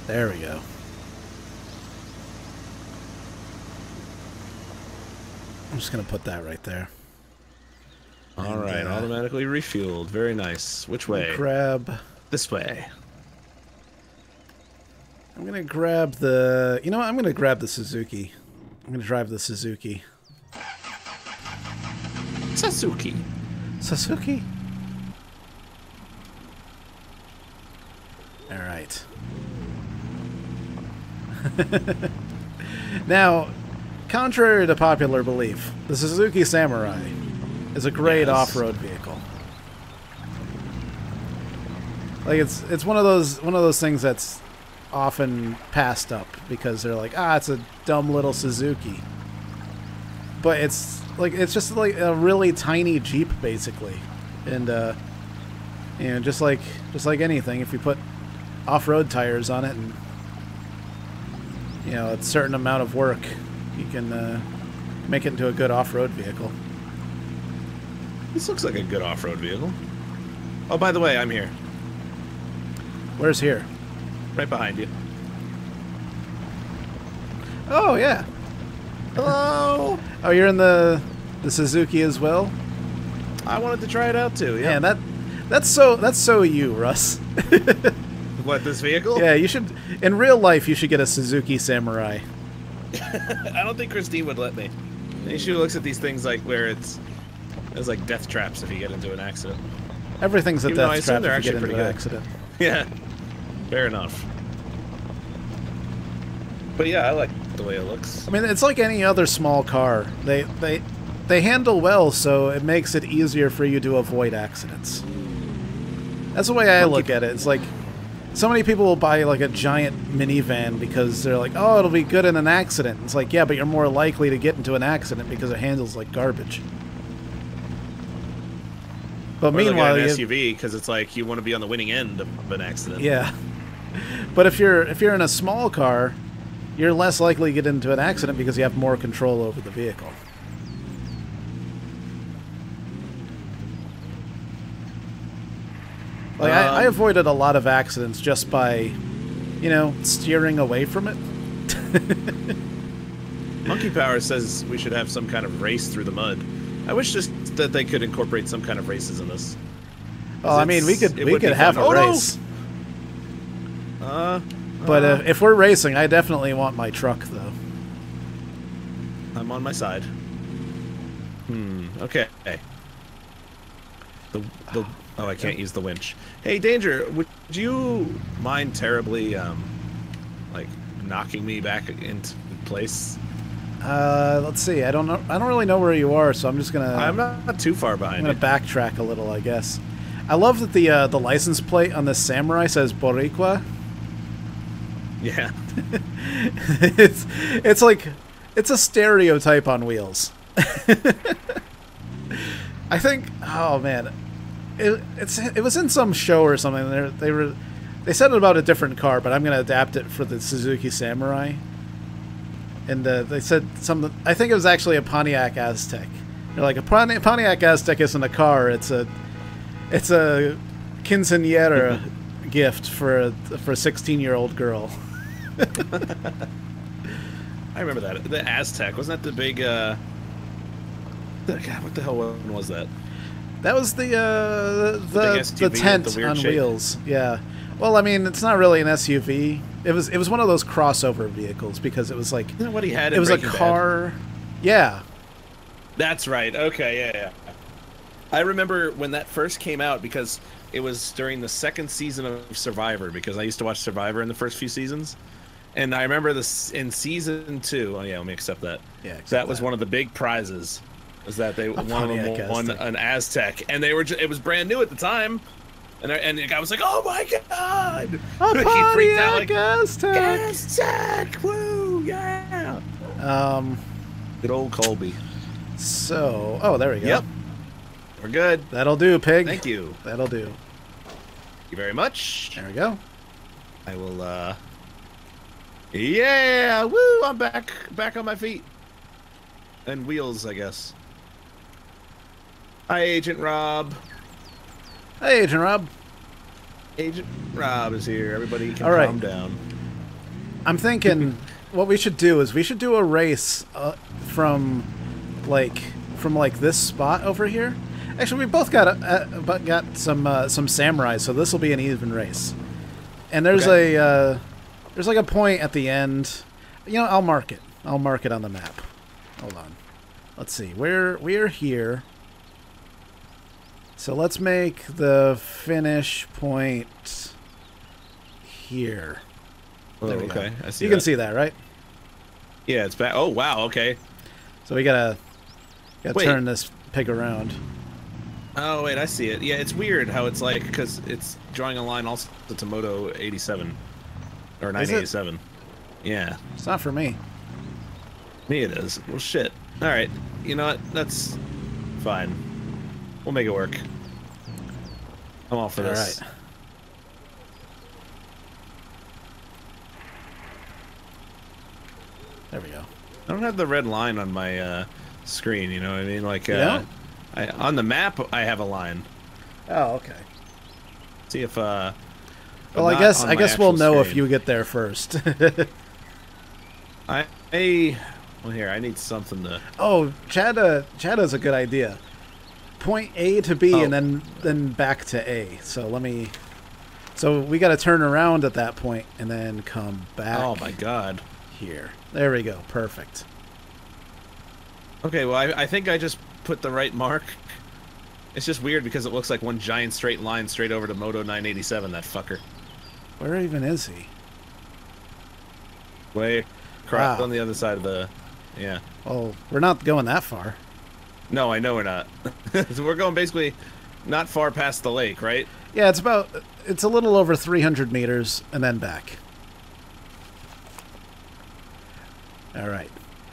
There we go. I'm just gonna put that right there. All right, automatically refueled. Very nice. Which way? Grab this way. I'm gonna grab the... You know what? I'm gonna grab the Suzuki. I'm gonna drive the Suzuki. Suzuki. All right. Now, contrary to popular belief, the Suzuki Samurai is a great off-road vehicle. Like it's one of those things that's often passed up because they're like, ah, it's a dumb little Suzuki. But it's like it's just like a really tiny Jeep basically, and you know, just like anything, if you put off-road tires on it and you know a certain amount of work, you can make it into a good off-road vehicle. This looks like a good off-road vehicle. Oh, by the way, I'm here. Where's here? Right behind you. Oh yeah. Hello. Oh, you're in the Suzuki as well. I wanted to try it out too. Yeah, man, that's so you, Russ. What, this vehicle? Yeah, you should. In real life, you should get a Suzuki Samurai. I don't think Christine would let me. She looks at these things like where it's like death traps if you get into an accident. Everything's a death trap if you get into an accident. Yeah, fair enough. But yeah, I like the way it looks. I mean, it's like any other small car. They handle well, so it makes it easier for you to avoid accidents. That's the way I look at it. It's like so many people will buy like a giant minivan because they're like, oh, it'll be good in an accident. It's like, yeah, but you're more likely to get into an accident because it handles like garbage. But or meanwhile, like an SUV, because it's like you want to be on the winning end of an accident. Yeah, but if you're in a small car, you're less likely to get into an accident because you have more control over the vehicle. Like I avoided a lot of accidents just by, you know, steering away from it. Monkey Power says we should have some kind of race through the mud. I wish just that they could incorporate some kind of races in this. Oh, I mean, we could have a race. No. But if we're racing, I definitely want my truck, though. I'm on my side. Hmm. Okay. The oh, I can't use the winch. Hey, Danger, would you mind terribly, like knocking me back into place? Let's see. I don't really know where you are, so I'm just gonna. I'm not too far behind. I'm gonna backtrack a little, I guess. I love that the license plate on this Samurai says Boricua. Yeah, it's like it's a stereotype on wheels. I think. Oh man, it was in some show or something. They said it about a different car, but I'm gonna adapt it for the Suzuki Samurai. And they said some. I think it was actually a Pontiac Aztec. They're like a Pontiac Aztec isn't a car. It's a quinceañera gift for a 16-year-old girl. I remember that. The Aztec, wasn't that the big God, what the hell one was that? That was the tent on wheels. Yeah. Well, I mean, it's not really an SUV. It was one of those crossover vehicles because it was like isn't that what he had. It was a car. Bad? Yeah. That's right. Okay. Yeah. I remember when that first came out because it was during the second season of Survivor because I used to watch Survivor in the first few seasons, and I remember this in season 2. Oh yeah, let me accept that. Yeah. Accept that was one of the big prizes. Was that they won an Aztec, and they were it was brand new at the time. And the guy was like, "Oh my God!" He freaked out like, "Aztec, woo, yeah!" Good old Colby. So, oh, there we go. Yep, we're good. That'll do, pig. Thank you. That'll do. Thank you very much. There we go. I will. Yeah, woo! I'm back on my feet and wheels, I guess. Hi, Agent Rob. Hey, Agent Rob. Agent Rob is here. Everybody can calm down. I'm thinking what we should do is we should do a race from this spot over here. Actually, we both got some samurais, so this will be an even race. And there's there's like a point at the end. You know, I'll mark it. I'll mark it on the map. Hold on. Let's see. We're here. So let's make the finish point here. Oh, there we go. Okay. I see. You can see that, right? Yeah, it's back. Oh, wow. Okay. So we gotta turn this pig around. Oh, wait, I see it. Yeah, it's weird how it's like, because it's drawing a line also to Moto 87. Or 987. Yeah. It's not for me. Me it is. Well, shit. Alright. You know what? That's fine. We'll make it work. I'm all for this. Alright. There we go. I don't have the red line on my screen, you know what I mean? Like, yeah. On the map, I have a line. Oh, okay. See if. Well, I guess we'll know if you get there first. Well, here I need something to. Oh, Chad has a good idea. Point A to B and then back to A. So let me. So we got to turn around at that point and then come back. Oh my God! Here, there we go. Perfect. Okay. Well, I think I just put the right mark. It's just weird because it looks like one giant straight line straight over to Moto 987, that fucker. Where even is he? Way across on the other side of the... Yeah. Well, we're not going that far. No, I know we're not. So we're going basically not far past the lake, right? Yeah, it's about... It's a little over 300 meters and then back. All right.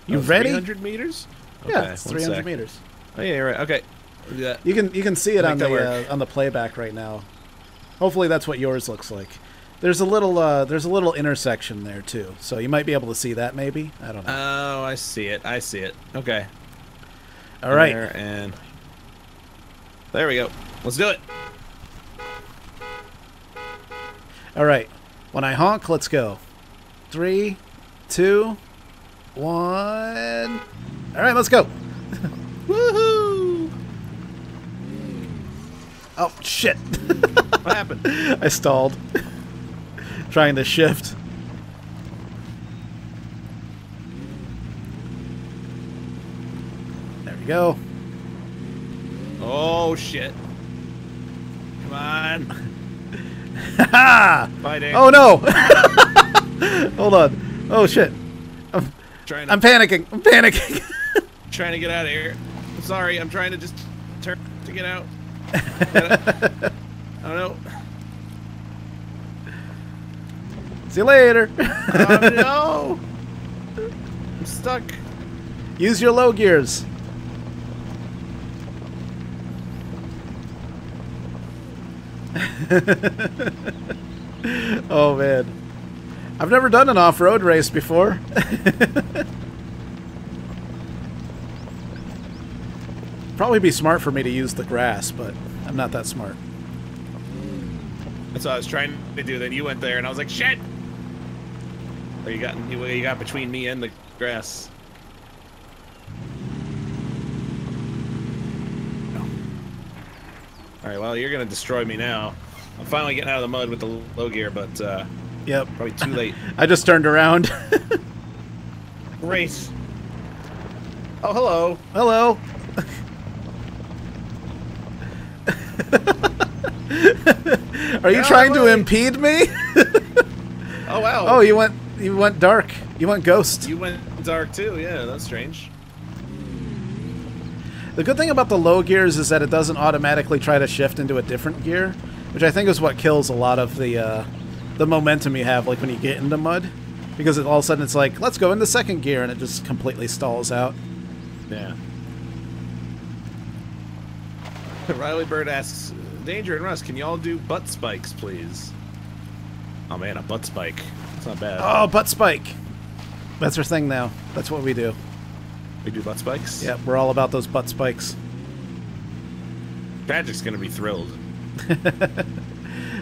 You ready? 300 meters? Okay, yeah, it's 300 meters. Oh, yeah, you're right. Okay. Yeah. You can see it on the playback right now. Hopefully that's what yours looks like. There's a little intersection there too, so you might be able to see that maybe. I don't know. Oh, I see it. I see it. Okay. All right. There we go. Let's do it. All right. When I honk, let's go. 3, 2, 1. All right, let's go. Woohoo! Oh, shit. What happened? I stalled. Trying to shift. There we go. Oh, shit. Come on. Bye, Dave. Oh, no. Hold on. Oh, shit. I'm panicking. I'm panicking. Trying to get out of here. I'm sorry. I'm trying to just turn to get out. I don't know. See you later. Oh, no. I'm stuck. Use your low gears. Oh, man. I've never done an off-road race before. Probably be smart for me to use the grass, but I'm not that smart. That's what I was trying to do. Then you went there, and I was like, "Shit!" Or you got between me and the grass. No. All right. Well, you're gonna destroy me now. I'm finally getting out of the mud with the low gear, but yep, probably too late. I just turned around. Race. Oh, hello. Hello. Are you trying to impede me? Oh wow! Oh, you went dark. You went ghost. You went dark too. Yeah, that's strange. The good thing about the low gears is that it doesn't automatically try to shift into a different gear, which I think is what kills a lot of the momentum you have, like when you get into mud, because all of a sudden it's like, let's go into second gear, and it just completely stalls out. Yeah. Riley Bird asks, Danger and Russ, can y'all do butt spikes, please? Oh man, a butt spike. It's not bad. Oh, butt spike. That's our thing now. That's what we do. We do butt spikes? Yep, we're all about those butt spikes. Tragic's gonna be thrilled.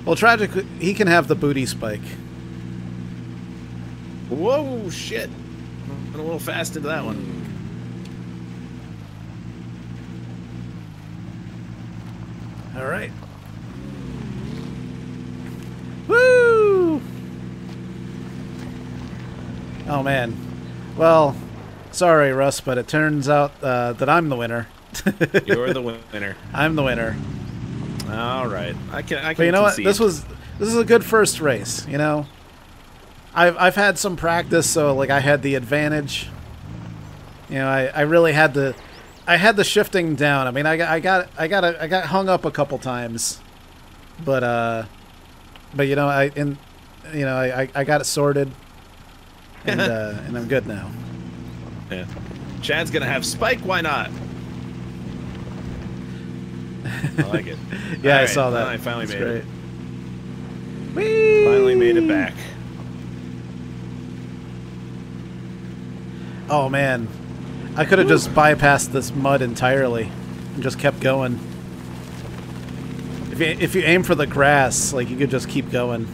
Well, Tragic, he can have the booty spike. Whoa, shit. Went a little fast into that one. All right. Woo! Oh, man. Well, sorry, Russ, but it turns out that I'm the winner. You're the winner. I'm the winner. All right. I can. But you know what? This was this is a good first race, you know? I've had some practice, so like I had the advantage. You know, I really had the shifting down. I mean, I got hung up a couple times, but you know, I got it sorted, and I'm good now. Yeah, Chad's gonna have Spike. Why not? I like it. Yeah, right. I saw that. I finally made it. Whee! Finally made it back. Oh man, I could have just bypassed this mud entirely and just kept going. If you aim for the grass, like, you could just keep going.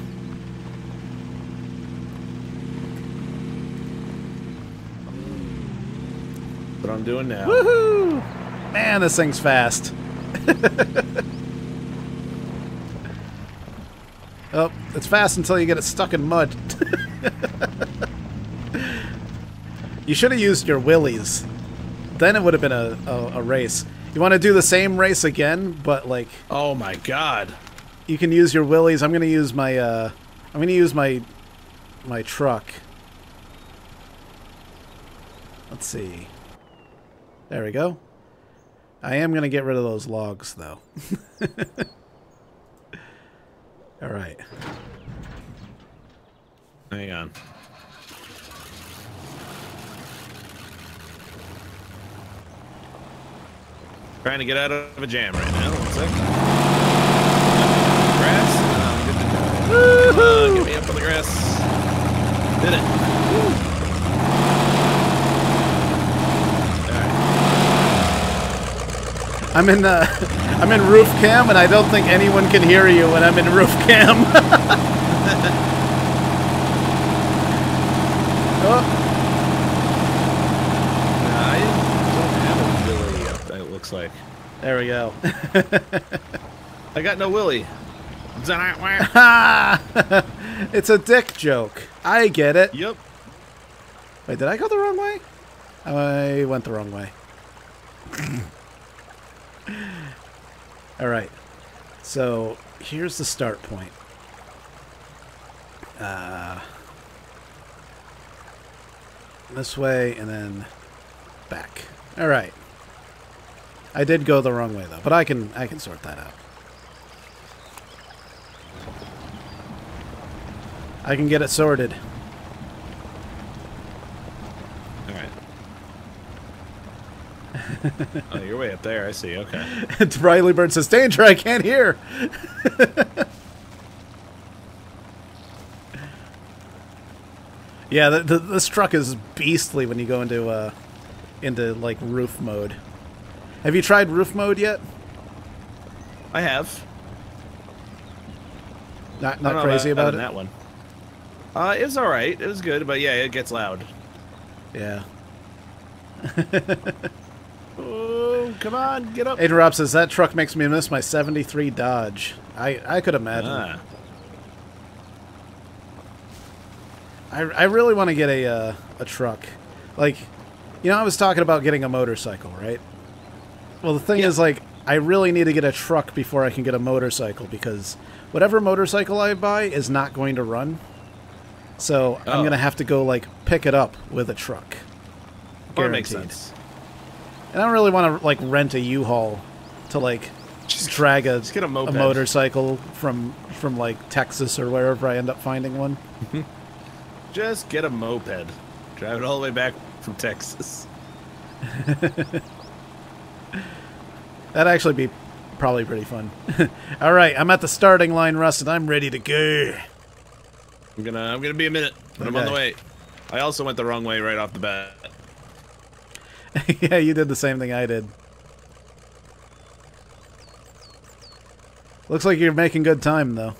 What I'm doing now. Woohoo! Man, this thing's fast. Oh, it's fast until you get it stuck in mud. You should have used your Willy's. Then it would have been a race. You want to do the same race again, but like... Oh my god. You can use your Willy's. I'm going to use my, I'm going to use my truck. Let's see. There we go. I am going to get rid of those logs, though. All right. Hang on. Trying to get out of a jam right now. One second. Grass. Get me up on the grass. Did it. All right. I'm in roof cam, and I don't think anyone can hear you when I'm in roof cam. Oh. Like, there we go. I got no Willy. It's a dick joke. I get it. Yep. Wait, did I go the wrong way? I went the wrong way. All right. So here's the start point. This way and then back. All right. I did go the wrong way though, but I can sort that out. I can get it sorted. All right. Oh, you're way up there. I see. Okay. Riley Bird says, "Danger! I can't hear." Yeah, this truck is beastly when you go into like roof mode. Have you tried roof mode yet? I have. Not crazy about it? That one. It was alright. It was good, but yeah, it gets loud. Yeah. Oh, come on, get up. Adrob says, that truck makes me miss my 73 Dodge. I could imagine. I really want to get a truck. Like, you know, I was talking about getting a motorcycle, right? Well, the thing is, like, I really need to get a truck before I can get a motorcycle, because whatever motorcycle I buy is not going to run. So I'm going to have to go, like, pick it up with a truck. Guaranteed. That makes sense. And I don't really want to, like, rent a U-Haul to, like, just drag a motorcycle from, like, Texas or wherever I end up finding one. Just get a moped. Drive it all the way back from Texas. That'd actually be probably pretty fun. All right, I'm at the starting line, Russ, and I'm ready to go. I'm gonna be a minute, but okay. I'm on the way. I also went the wrong way right off the bat. Yeah, you did the same thing I did. Looks like you're making good time, though.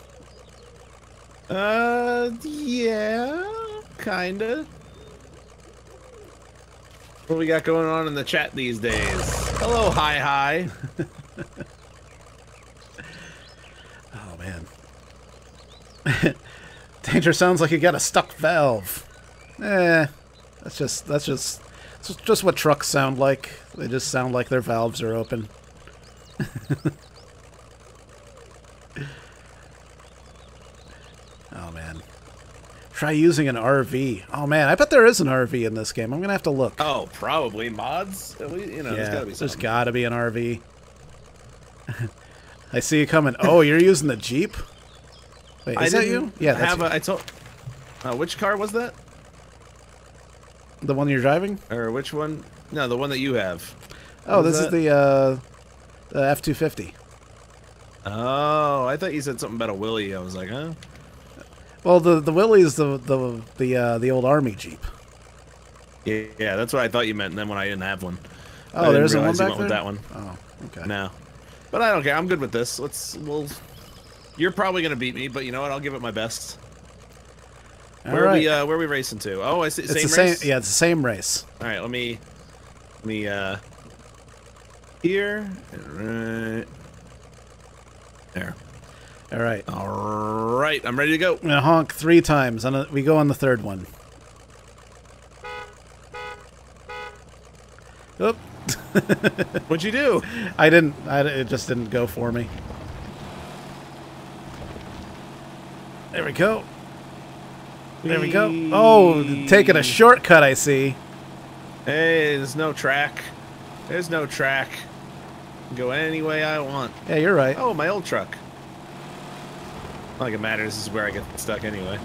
Yeah, kinda. What we got going on in the chat these days? Hello, hi. Oh, man. Danger sounds like you got a stuck valve. Eh, that's just what trucks sound like. They just sound like their valves are open. Try using an RV. Oh man, I bet there is an RV in this game. I'm gonna have to look. Oh, probably mods. At least, you know, yeah, there's gotta be something. There's gotta be an RV. I see you coming. Oh, you're using the Jeep. Wait, is that you? Yeah, that's you. I told. Which car was that? The one you're driving? Or which one? No, the one that you have. What this is the F-250. Oh, I thought you said something about a Willy. I was like, huh? Well, the Willy is the old Army Jeep. Yeah, that's what I thought you meant. And then when I didn't have one, oh, there isn't one back there? With that one. Oh, okay. No, but I don't care. I'm good with this. We'll. You're probably gonna beat me, but you know what? I'll give it my best. Where are we racing to? Oh, I see. Same race. Yeah, it's the same race. All right, let me here and right there. All right. I'm ready to go. I'm gonna honk 3 times. We go on the 3rd one. Oop. What'd you do? It just didn't go for me. There we go. There we go. Oh, taking a shortcut, I see. Hey, there's no track. There's no track. Go any way I want. Yeah, you're right. Oh, my old truck. Not like it matters. This is where I get stuck anyway.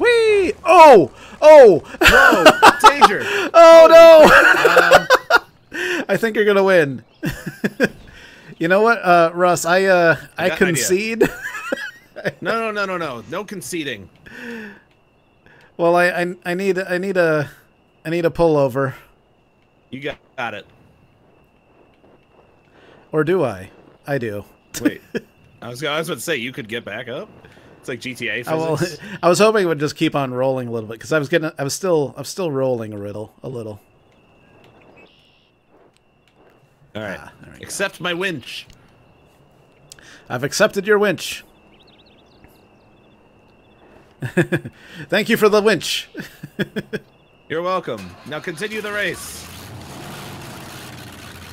Whee! Oh! Oh! Whoa! Danger! Oh, no! I think you're gonna win. You know what, Russ? I concede. No! No conceding. Well, I need a pullover. You got it. Or do I? I do. Wait, I was about to say you could get back up. It's like GTA. Physics. I was hoping it would just keep on rolling a little bit because I'm still rolling a little. All right. Accept my winch. I've accepted your winch. Thank you for the winch. You're welcome. Now continue the race.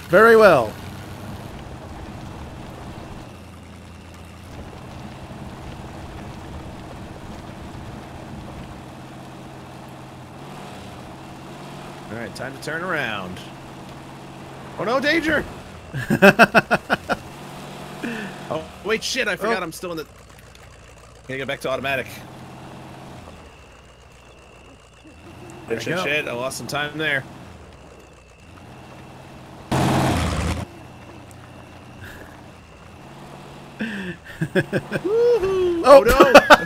Very well. All right, time to turn around. Oh no, danger! Oh wait, shit! I forgot I'm still in the. Gotta go back to automatic. Shit! I lost some time there. Woo-hoo. Oh.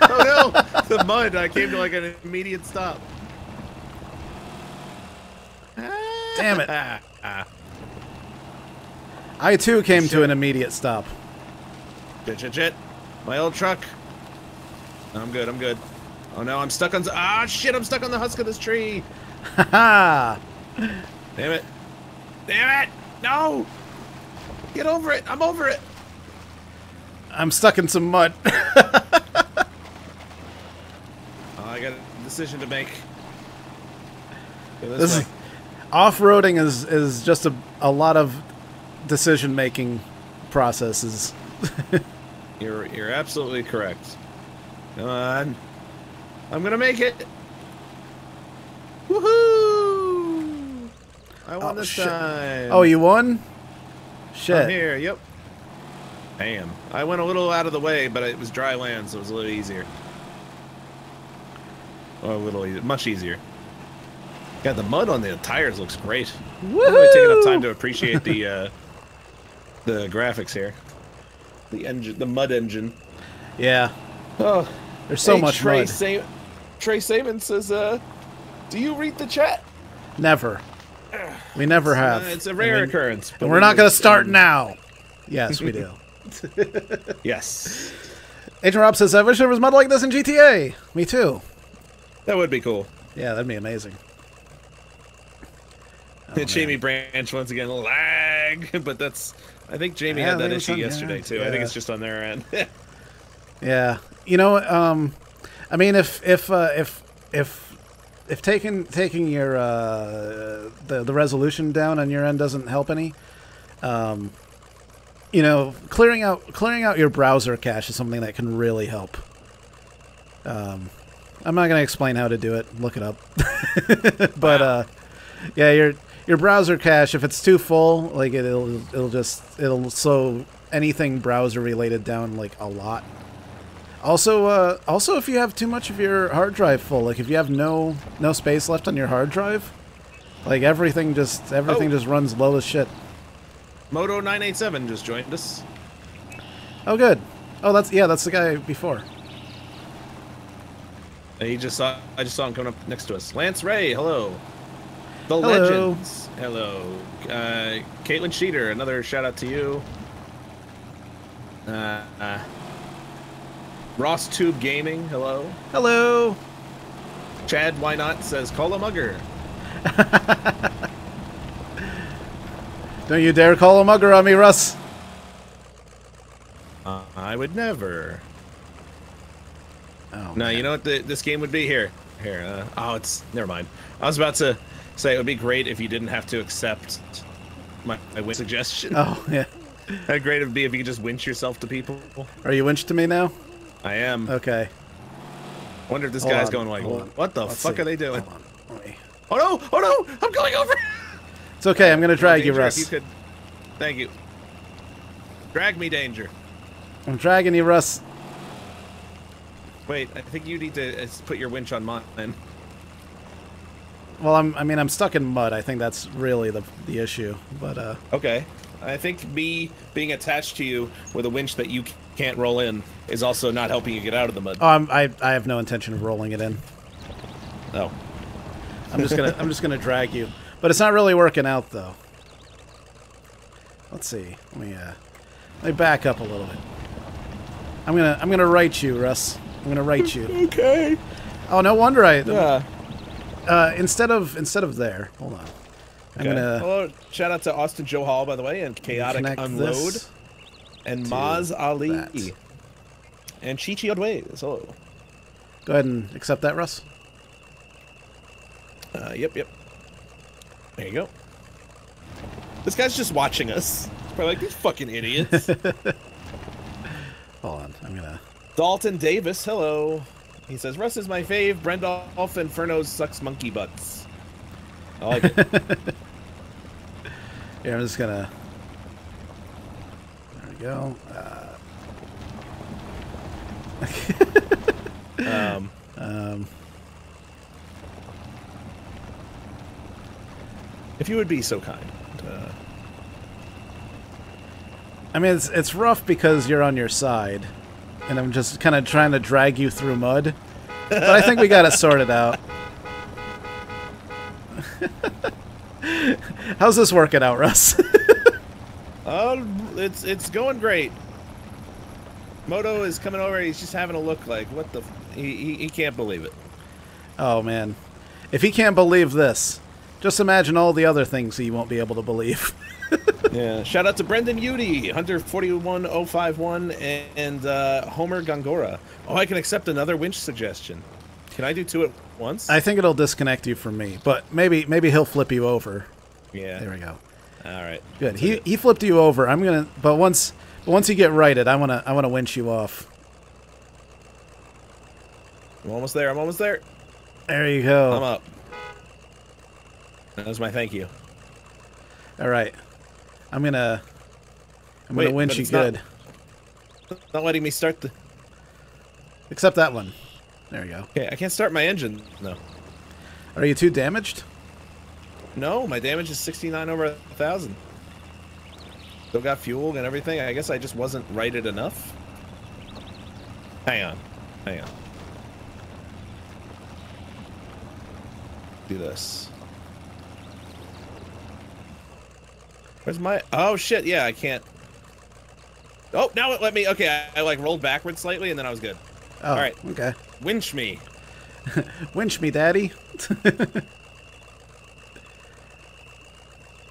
Oh no! The mud! I came to like an immediate stop. Damn it. I too came to an immediate stop. Shit. My old truck. I'm good. Oh no, I'm stuck on... Ah, shit, I'm stuck on the husk of this tree. Haha. Damn it. No. Get over it. I'm over it. I'm stuck in some mud. I got a decision to make. This off-roading is just a lot of decision-making processes. You're absolutely correct. Come on, I'm gonna make it. Woohoo! I won this time. Oh, you won? Shit. I'm here. Yep. Damn. I went a little out of the way, but it was dry land, so it was a little easier. Oh, much easier. Yeah, the mud on the tires looks great. Woo! I'm really taking enough time to appreciate the graphics here. The mud engine. Yeah. Oh, there's so much mud. Trey Saman says, "Do you read the chat?" Never. We never have. It's a rare occurrence. But we're not going to start now. Yes, we do. Yes. Agent Rob says, "I wish there was mud like this in GTA." Me too. That would be cool. Yeah, that'd be amazing. Oh, Jamie Branch once again lag, but I think Jamie had that issue yesterday too. Yeah. I think it's just on their end. Yeah, you know, I mean, if taking your the resolution down on your end doesn't help any, you know, clearing out your browser cache is something that can really help. I'm not going to explain how to do it. Look it up. But yeah, your browser cache, if it's too full, like it'll slow anything browser related down like a lot. Also, also if you have too much of your hard drive full, like if you have no space left on your hard drive, like everything just runs low as shit. Moto987 just joined us. Oh, good. Oh, that's the guy before. I just saw him coming up next to us. Lance Ray, hello. The Legends, hello. Caitlin Sheeter, another shout out to you. Ross Tube Gaming, hello. Hello. Chad, why not? Says call a mugger. Don't you dare call a mugger on me, Russ. I would never. Oh, no, man. You know what this game would be? Here. Oh, it's... Never mind. I was about to say it would be great if you didn't have to accept my winch suggestion. Oh, yeah. How great it would be if you could just winch yourself to people. Are you winched to me now? I am. Okay. I wonder if this guy's going like, what the fuck are they doing? Oh, no! Oh, no! I'm going over! It's okay. I'm going to drag you, Russ. Thank you. Drag me, Danger. I'm dragging you, Russ. Wait, I think you need to put your winch on mine. Well, I mean, I'm stuck in mud. I think that's really the issue. But okay, I think me being attached to you with a winch that you can't roll in is also not helping you get out of the mud. Oh, I have no intention of rolling it in. No, I'm just gonna drag you. But it's not really working out though. Let's see. Let me back up a little bit. I'm gonna right you, Russ. I'm gonna write you. Okay. Oh, no wonder I. Yeah. Instead of there, hold on. I'm gonna. Hello. Shout out to Austin Joe Hall, by the way, and Chaotic Unload, and Maz Ali, that. And Chichi Odway. Hello. Go ahead and accept that, Russ. Yep. There you go. This guy's just watching us. He's probably like these fucking idiots. Hold on. I'm gonna. Dalton Davis, hello. He says, Russ is my fave. Brendolf Inferno sucks monkey butts. I like it. Yeah, I'm just gonna... There we go. If you would be so kind. I mean, it's rough because you're on your side. And I'm just kind of trying to drag you through mud. But I think we got it sorted out. How's this working out, Russ? It's going great. Moto is coming over. He's just having a look like, what the... He can't believe it. Oh, man. If he can't believe this, just imagine all the other things he won't be able to believe. Yeah, shout out to Brendan Udy, Hunter 41051, and Homer Gongora. Oh, I can accept another winch suggestion. Can I do two at once? I think it'll disconnect you from me, but maybe he'll flip you over. Yeah. There we go. All right. Good. He flipped you over. I'm gonna, but once you get righted, I wanna winch you off. I'm almost there. There you go. I'm up. That was my thank you. All right. I'm gonna winch you good. Not letting me start the... Except that one. There we go. Okay, I can't start my engine, though. Are you too damaged? No, my damage is 69 over 1,000. Still got fuel and everything. I guess I just wasn't righted enough. Hang on. Do this. Where's my... Oh, shit. Yeah, I can't. Oh, now it let me... Okay, I like rolled backwards slightly, and then I was good. Oh, all right. Okay. Winch me. Winch me, daddy.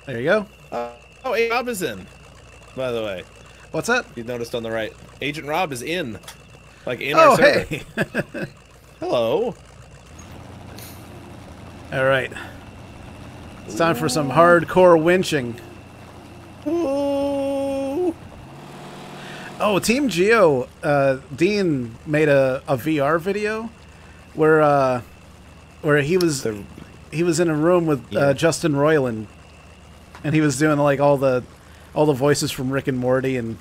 There you go. Oh, Agent Rob is in, by the way. What's up? You noticed on the right. Agent Rob is in. Like, in our server. Hey. Hello. All right. It's time for some hardcore winching. Ooh. Oh, Team Geo, Dean made a VR video where he was in a room with Justin Roiland, and he was doing like all the voices from Rick and Morty and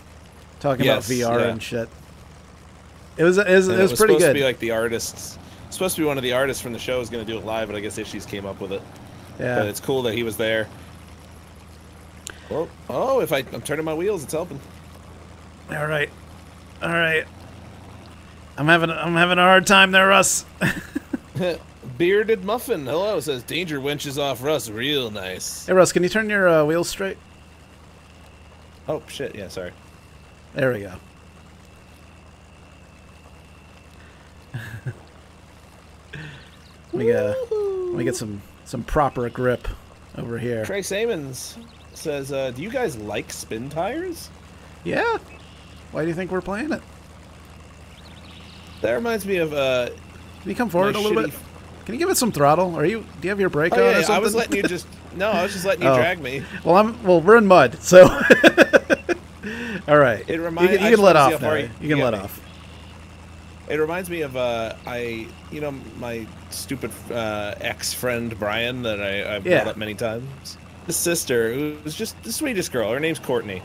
talking about VR and shit. It was pretty good. Supposed to be like the artists. Supposed to be one of the artists from the show was going to do it live, but I guess Issues came up with it. Yeah. But it's cool that he was there. Well, oh, if I'm turning my wheels, it's helping. All right, all right. I'm having a hard time there, Russ. Bearded Muffin, hello, says Danger winches off Russ real nice. Hey Russ, can you turn your wheels straight? Oh shit, yeah, sorry. There we go. let me get some proper grip over here. Trey Samons says, do you guys like Spin Tires? Yeah. Why do you think we're playing it? That reminds me of can you come forward a little bit? Can you give it some throttle? Do you have your brake on or something? I was letting you just I was just letting you drrag me. Well, we're in mud, so all right. It reminds you can let off now. You can let off. It reminds me of my stupid ex-friend Brian that I've brought up many times. His sister, who's just the sweetest girl. Her name's Courtney.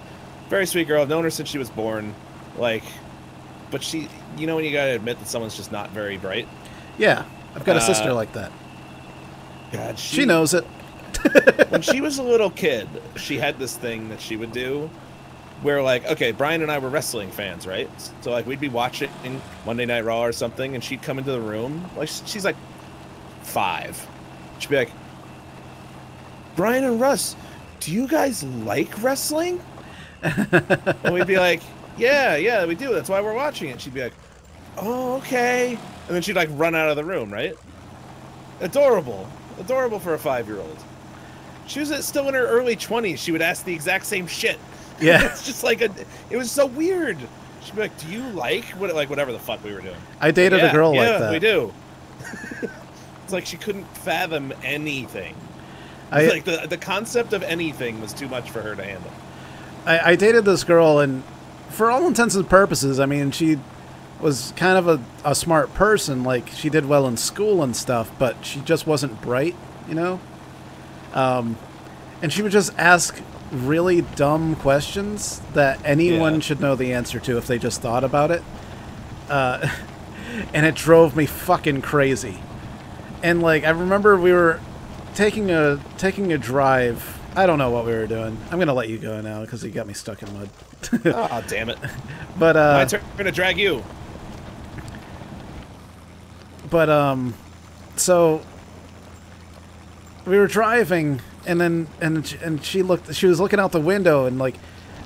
Very sweet girl. I've known her since she was born. Like, but she, you know, when you gotta admit that someone's just not very bright. Yeah, I've got a sister like that. God, she knows it. When she was a little kid, she had this thing that she would do, where like, okay, Brian and I were wrestling fans, right? So like, we'd be watching Monday Night Raw or something, and she'd come into the room. Like, she's like 5. She'd be like, Brian and Russ, do you guys like wrestling? And we'd be like, yeah, we do. That's why we're watching it. She'd be like, oh, okay. And then she'd like run out of the room, right? Adorable. Adorable for a 5-year-old. She was still in her early 20s. She would ask the exact same shit. Yeah. It's just like it was so weird. She'd be like, do you like whatever the fuck we were doing? I dated a girl like that. Yeah, we do. It's like she couldn't fathom anything. Like the concept of anything was too much for her to handle. I dated this girl, and for all intents and purposes, I mean, she was kind of a smart person. Like, she did well in school and stuff, but she just wasn't bright, you know? And she would just ask really dumb questions that anyone should know the answer to if they just thought about it. And it drove me fucking crazy. And, like, I remember we were taking a drive. I don't know what we were doing. I'm going to let you go now because you got me stuck in mud. Oh, damn it. But, my turn. I'm going to drag you. But, so we were driving, and then and she was looking out the window, and like,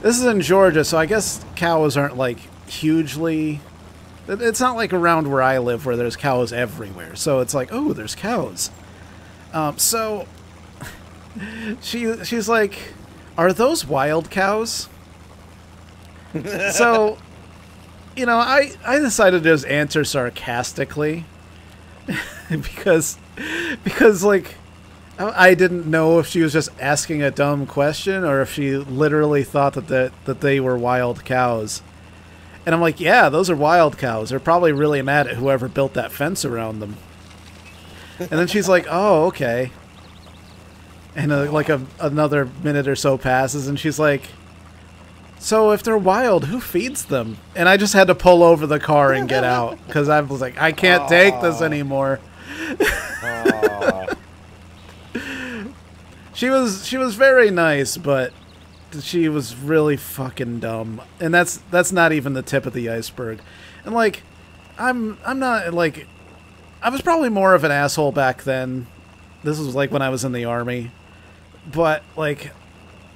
this is in Georgia, so I guess cows aren't like hugely, it's not like around where I live where there's cows everywhere. So it's like, oh, there's cows. So she's like, are those wild cows? So, you know, I decided to just answer sarcastically because like, I didn't know if she was just asking a dumb question or if she literally thought that they were wild cows. And I'm like, yeah, those are wild cows. They're probably really mad at whoever built that fence around them. And then she's like, oh, okay. And another minute or so passes, and she's like, so if they're wild, who feeds them? And I just had to pull over the car and get out because I was like, I can't take this anymore. She was very nice, but she was really fucking dumb, and that's not even the tip of the iceberg. And like, I'm not like, I was probably more of an asshole back then. This was like when I was in the army. But, like,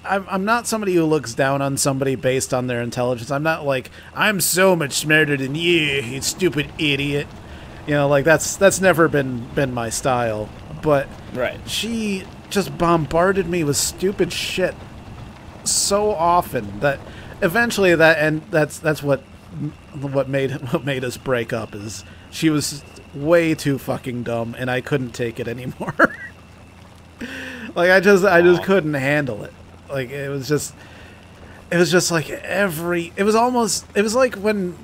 I'm not somebody who looks down on somebody based on their intelligence. I'm not like, I'm so much smarter than you stupid idiot. You know, like, that's never been my style. But she just bombarded me with stupid shit so often that eventually that's what made us break up, is she was way too fucking dumb, and I couldn't take it anymore. Like, I just couldn't handle it. Like, it was just, it was just like every... It was almost... It was like when,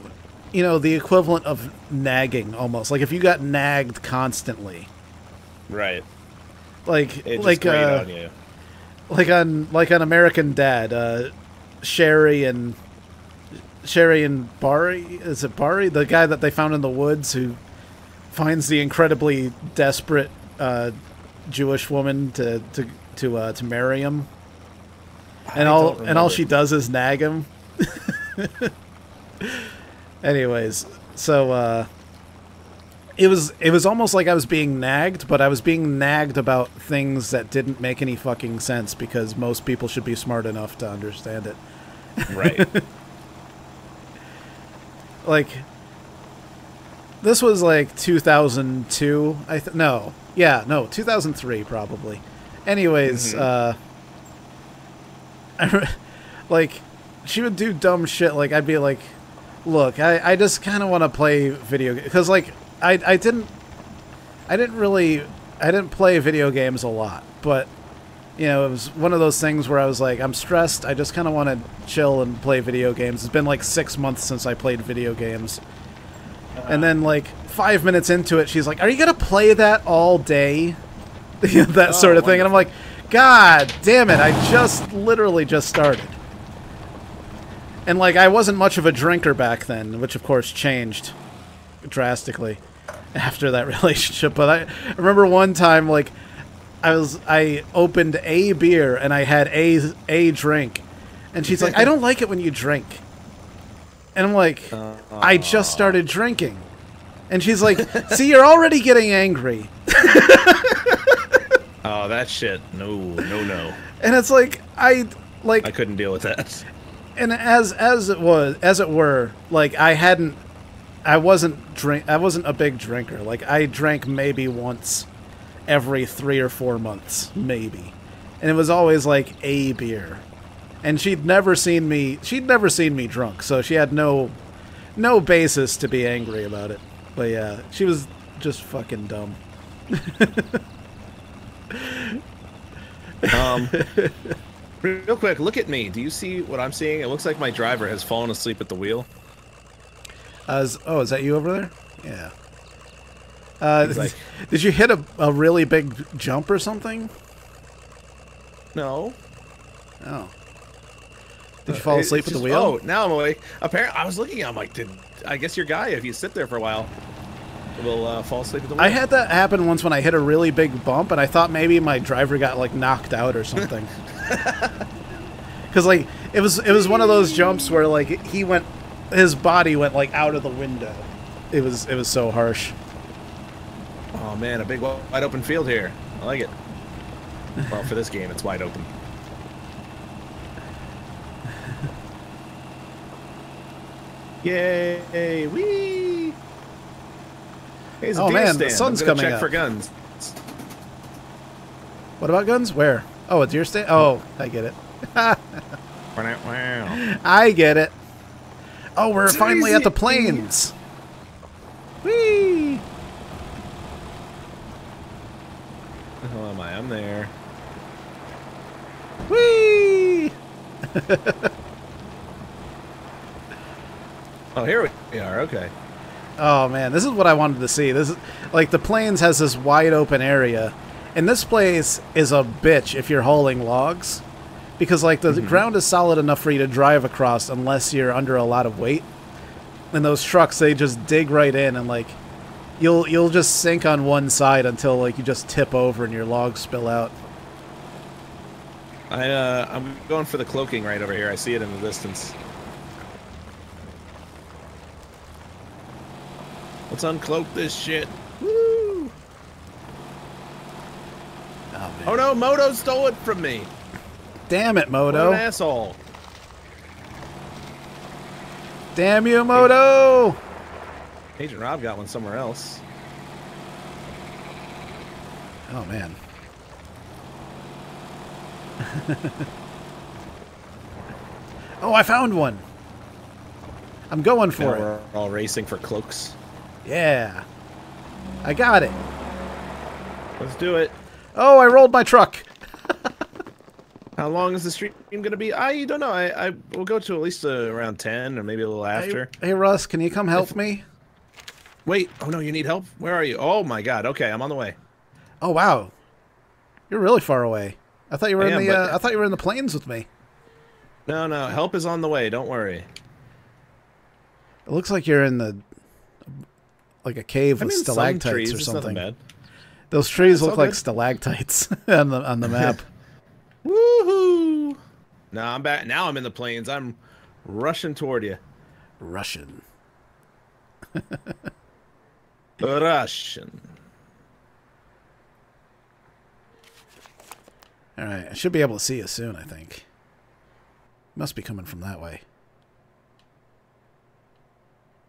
you know, the equivalent of nagging, almost. Like if you got nagged constantly. Right. Like... It like, just on you. Like on American Dad, Sherry and Barry, is it Barry? The guy that they found in the woods who finds the incredibly desperate Jewish woman to marry him, and all she does is nag him. Anyways, so it was almost like I was being nagged, but I was being nagged about things that didn't make any fucking sense because most people should be smart enough to understand it. Right. Like, this was like 2002, no, 2003 probably. Anyways, like, she would do dumb shit. Like, I'd be like, look, I just kind of want to play video games. Because, like, I didn't play video games a lot. But, you know, it was one of those things where I was like, I'm stressed. I just kind of want to chill and play video games. It's been like 6 months since I played video games. And then, like, 5 minutes into it, she's like, are you going to play that all day? That sort of thing. And I'm like, God damn it. I just literally just started. And, like, I wasn't much of a drinker back then, which, of course, changed drastically after that relationship. But I remember one time, like, I opened a beer and I had a drink. And she's like, I don't like it when you drink. And I'm like, I just started drinking. And she's like, see, you're already getting angry. Oh, that shit. No, no, no. And it's like, I couldn't deal with that. And as it were, like, I wasn't a big drinker. Like, I drank maybe once every 3 or 4 months, maybe. And it was always like a beer. And she'd never seen me drunk, so she had no basis to be angry about it. But yeah, she was just fucking dumb. Real quick, look at me. Do you see what I'm seeing? It looks like my driver has fallen asleep at the wheel. Oh, is that you over there? Yeah. Did you hit a really big jump or something? No. Oh. Did you fall asleep at the wheel? Oh, now I'm awake. Apparently, I was looking. I'm like, I guess your guy, if you sit there for a while, will fall asleep at the wheel. I had that happen once when I hit a really big bump, and I thought maybe my driver got like knocked out or something. Because like it was one of those jumps where like his body went like out of the window. It was so harsh. Oh man, a big wide open field here. I like it. Well, for this game, it's wide open. Yay! Wee! Hey, oh man, stand. The sun's coming check up. For guns. What about guns? Where? Oh, a deer stand. Oh, I get it. I get it. Oh, we're finally at the plains. Wee! Where the hell am I? I'm there. Wee! Oh, here we are. Okay. Oh man, this is what I wanted to see. This is like the plains has this wide open area, and this place is a bitch if you're hauling logs, because like the ground is solid enough for you to drive across unless you're under a lot of weight. And those trucks, they just dig right in, and like you'll just sink on one side until like you just tip over and your logs spill out. I'm going for the cloaking right over here. I see it in the distance. Let's uncloak this shit. Woo! Oh no, Moto stole it from me. Damn it, Moto. What an asshole. Damn you, Moto. Agent Rob got one somewhere else. Oh man. Oh, I found one. I'm going for it. We're all racing for cloaks. Yeah, I got it. Let's do it. Oh, I rolled my truck. How long is the stream going to be? I don't know. I will go to at least around 10 or maybe a little after. Hey, Russ, can you come help me? Wait. Oh, no, you need help? Where are you? Oh, my God. Okay, I'm on the way. Oh, wow. You're really far away. I thought you were I thought you were in the plains with me. No, no. Help is on the way. Don't worry. It looks like you're in the like a cave with stalactites trees, or something. Bad. Those trees look like stalactites on the map. Woohoo! Now I'm back. Now I'm in the plains. I'm rushing toward you. Russian. Russian. All right, I should be able to see you soon, I think. Must be coming from that way.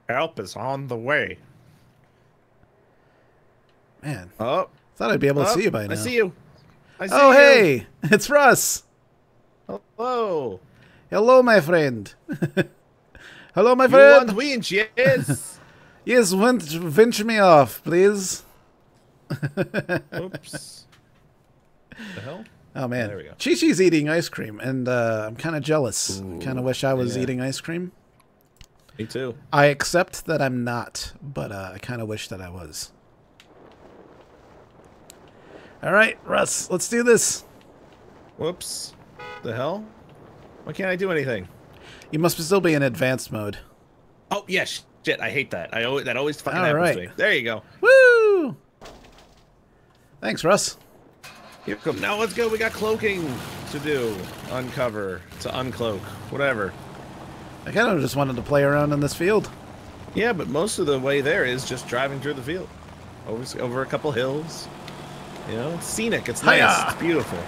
Help is on the way. Man, thought I'd be able to see you by now. I see you. Oh, hey, it's Russ. Hello. Hello, my friend. Hello, my friend. You want winch, yes? Yes, winch me off, please. Oops. What the hell? Oh, man. Oh, there we go. Chi-Chi's eating ice cream, and I'm kind of jealous. I kind of wish I was eating ice cream. Me too. I accept that I'm not, but I kind of wish that I was. All right, Russ, let's do this. Whoops. The hell? Why can't I do anything? You must still be in advanced mode. Oh, yes. Shit, I hate that. That always fucking happens to me. There you go. Woo! Thanks, Russ. Here come. Now let's go. We got cloaking to do, uncover, to uncloak, whatever. I kind of just wanted to play around in this field. Yeah, but most of the way there is just driving through the field, over a couple hills. You know, it's scenic. It's nice. Hi-ya! It's beautiful.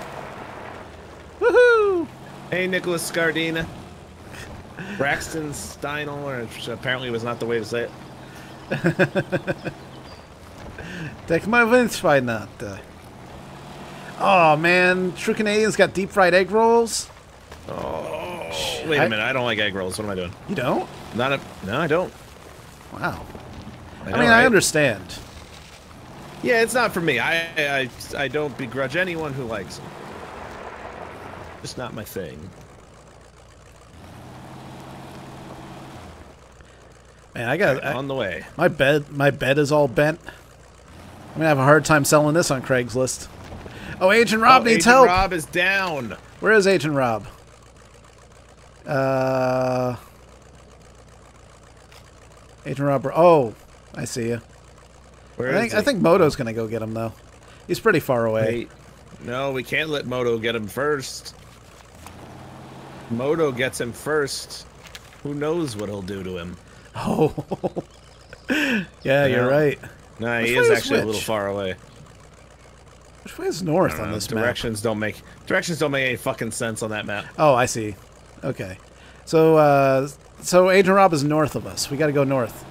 Woohoo! Hey, Nicholas Scardina. Braxton Steinel, which apparently was not the way to say it. Take my winch, why not? Oh man, True Canadian's got deep fried egg rolls. Oh, shit. Wait a minute, I don't like egg rolls. What am I doing? You don't? No, I don't. Wow. I mean, I understand. Yeah, it's not for me. I don't begrudge anyone who likes them. It's not my thing. Man, I got on the way. My bed is all bent. I'm gonna have a hard time selling this on Craigslist. Oh, Agent Rob needs help. Agent Rob is down. Where is Agent Rob? Agent Rob. Oh, I see you. Where I think Moto's gonna go get him though. He's pretty far away. Wait. No, we can't let Moto get him first. Moto gets him first. Who knows what he'll do to him? Oh. Yeah, you're right. Nah, he is actually a little far away. Which way is north on this map? Directions don't make any fucking sense on that map. Oh, I see. Okay, so Agent Rob is north of us. We got to go north.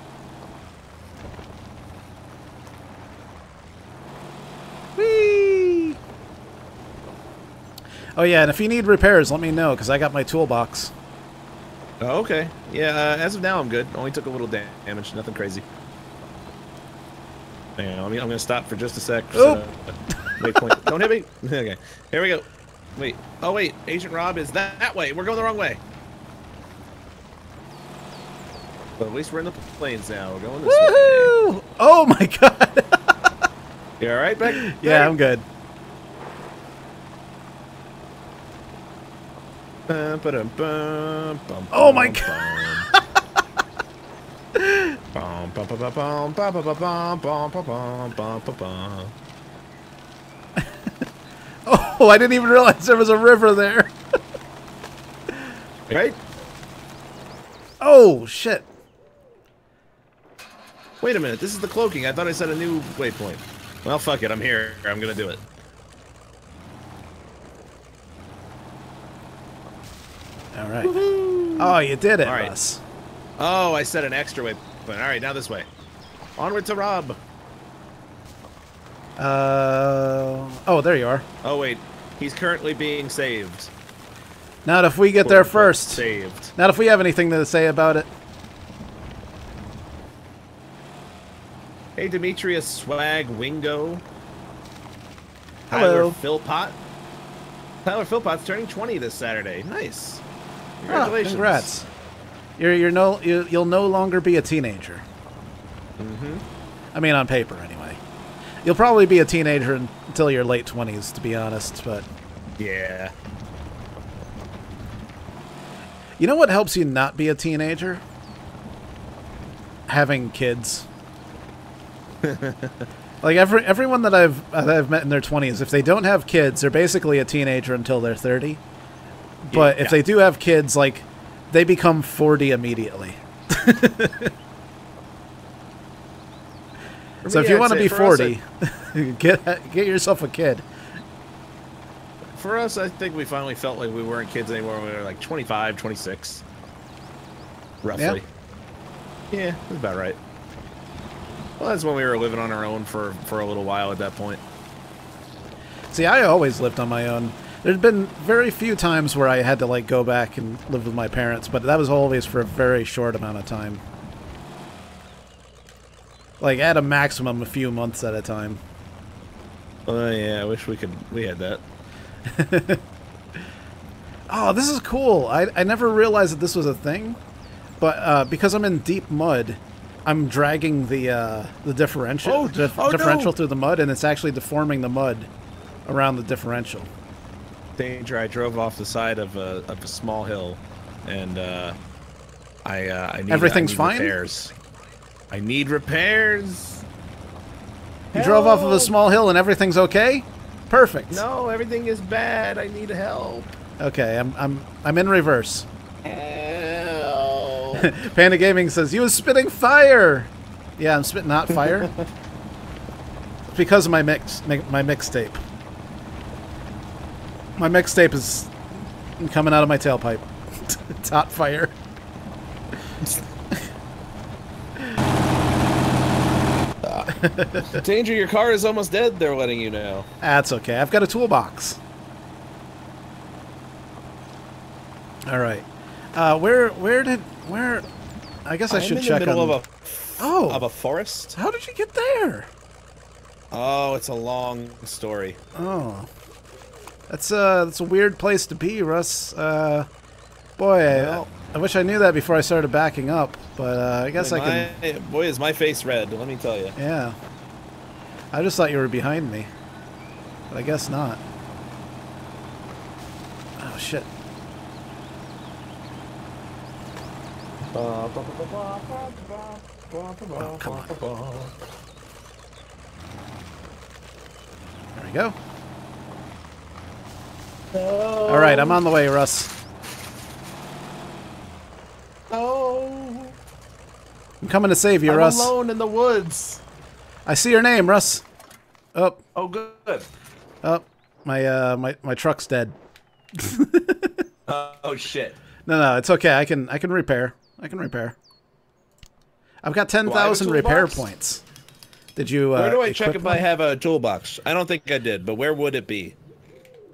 Whee! Oh yeah, and if you need repairs, let me know because I got my toolbox. Oh, okay. Yeah. As of now, I'm good. Only took a little damage. Nothing crazy. Hang on, I'm gonna stop for just a sec. Oh. Wait, point. Don't hit me. Okay. Here we go. Wait. Oh, wait. Agent Rob is that way. We're going the wrong way. But at least we're in the plains now. We're going this way. Oh, my God. You all right, Beck? Yeah, I'm good. Oh, my God. Oh, I didn't even realize there was a river there. Right? Oh, shit. Wait a minute. This is the cloaking. I thought I set a new waypoint. Well, fuck it. I'm here. I'm going to do it. All right. Oh, you did it, Russ. Oh, I set an extra waypoint. All right, now this way. Onward to Rob. Oh, there you are. Oh, wait. He's currently being saved. Not if we get there first. Saved. Not if we have anything to say about it. Hey, Demetrius Swag Wingo. Hello. Tyler Philpott. Tyler Philpott's turning 20 this Saturday. Nice. Congratulations. Ah, congrats. You'll no longer be a teenager. Mm-hmm. I mean, on paper, anyway. You'll probably be a teenager until your late 20s, to be honest, but... Yeah. You know what helps you not be a teenager? Having kids. Like, everyone that I've met in their 20s, if they don't have kids, they're basically a teenager until they're 30. But yeah, if they do have kids, like, they become 40 immediately. So if you want to be 40, get yourself a kid. For us, I think we finally felt like we weren't kids anymore when we were like 25, 26. Roughly. Yeah, that's about right. Well, that's when we were living on our own for a little while at that point. See, I always lived on my own. There's been very few times where I had to, like, go back and live with my parents, but that was always for a very short amount of time. Like, at a maximum, a few months at a time. Oh, yeah, I wish we had that. Oh, this is cool. I never realized that this was a thing, but because I'm in deep mud, I'm dragging the differential differential through the mud, and it's actually deforming the mud around the differential. Danger! I drove off the side of a small hill, and I need repairs. I need repairs. You drove off of a small hill, and everything's okay. Perfect. No, everything is bad. I need help. Okay, I'm in reverse. Panda Gaming says you was spitting fire. Yeah, I'm spitting hot fire. It's because of my mixtape. My mixtape is coming out of my tailpipe. It's hot fire. Danger, your car is almost dead, they're letting you know. That's okay. I've got a toolbox. Alright. I guess I should check on... I'm in the middle of a forest. How did you get there? Oh, it's a long story. Oh. That's a weird place to be, Russ. I wish I knew that before I started backing up, but I guess I can... Boy, is my face red, let me tell you. Yeah. I just thought you were behind me. But I guess not. Oh, shit. Oh, come on. There we go. Oh. All right, I'm on the way, Russ. Oh! I'm coming to save you, Russ. I'm alone in the woods. I see your name, Russ. Oh. Oh, good. Oh, my truck's dead. Oh shit! No, it's okay. I can repair. I've got 10,000 repair points. Did you? Where do I check if I have a toolbox? I don't think I did, but where would it be?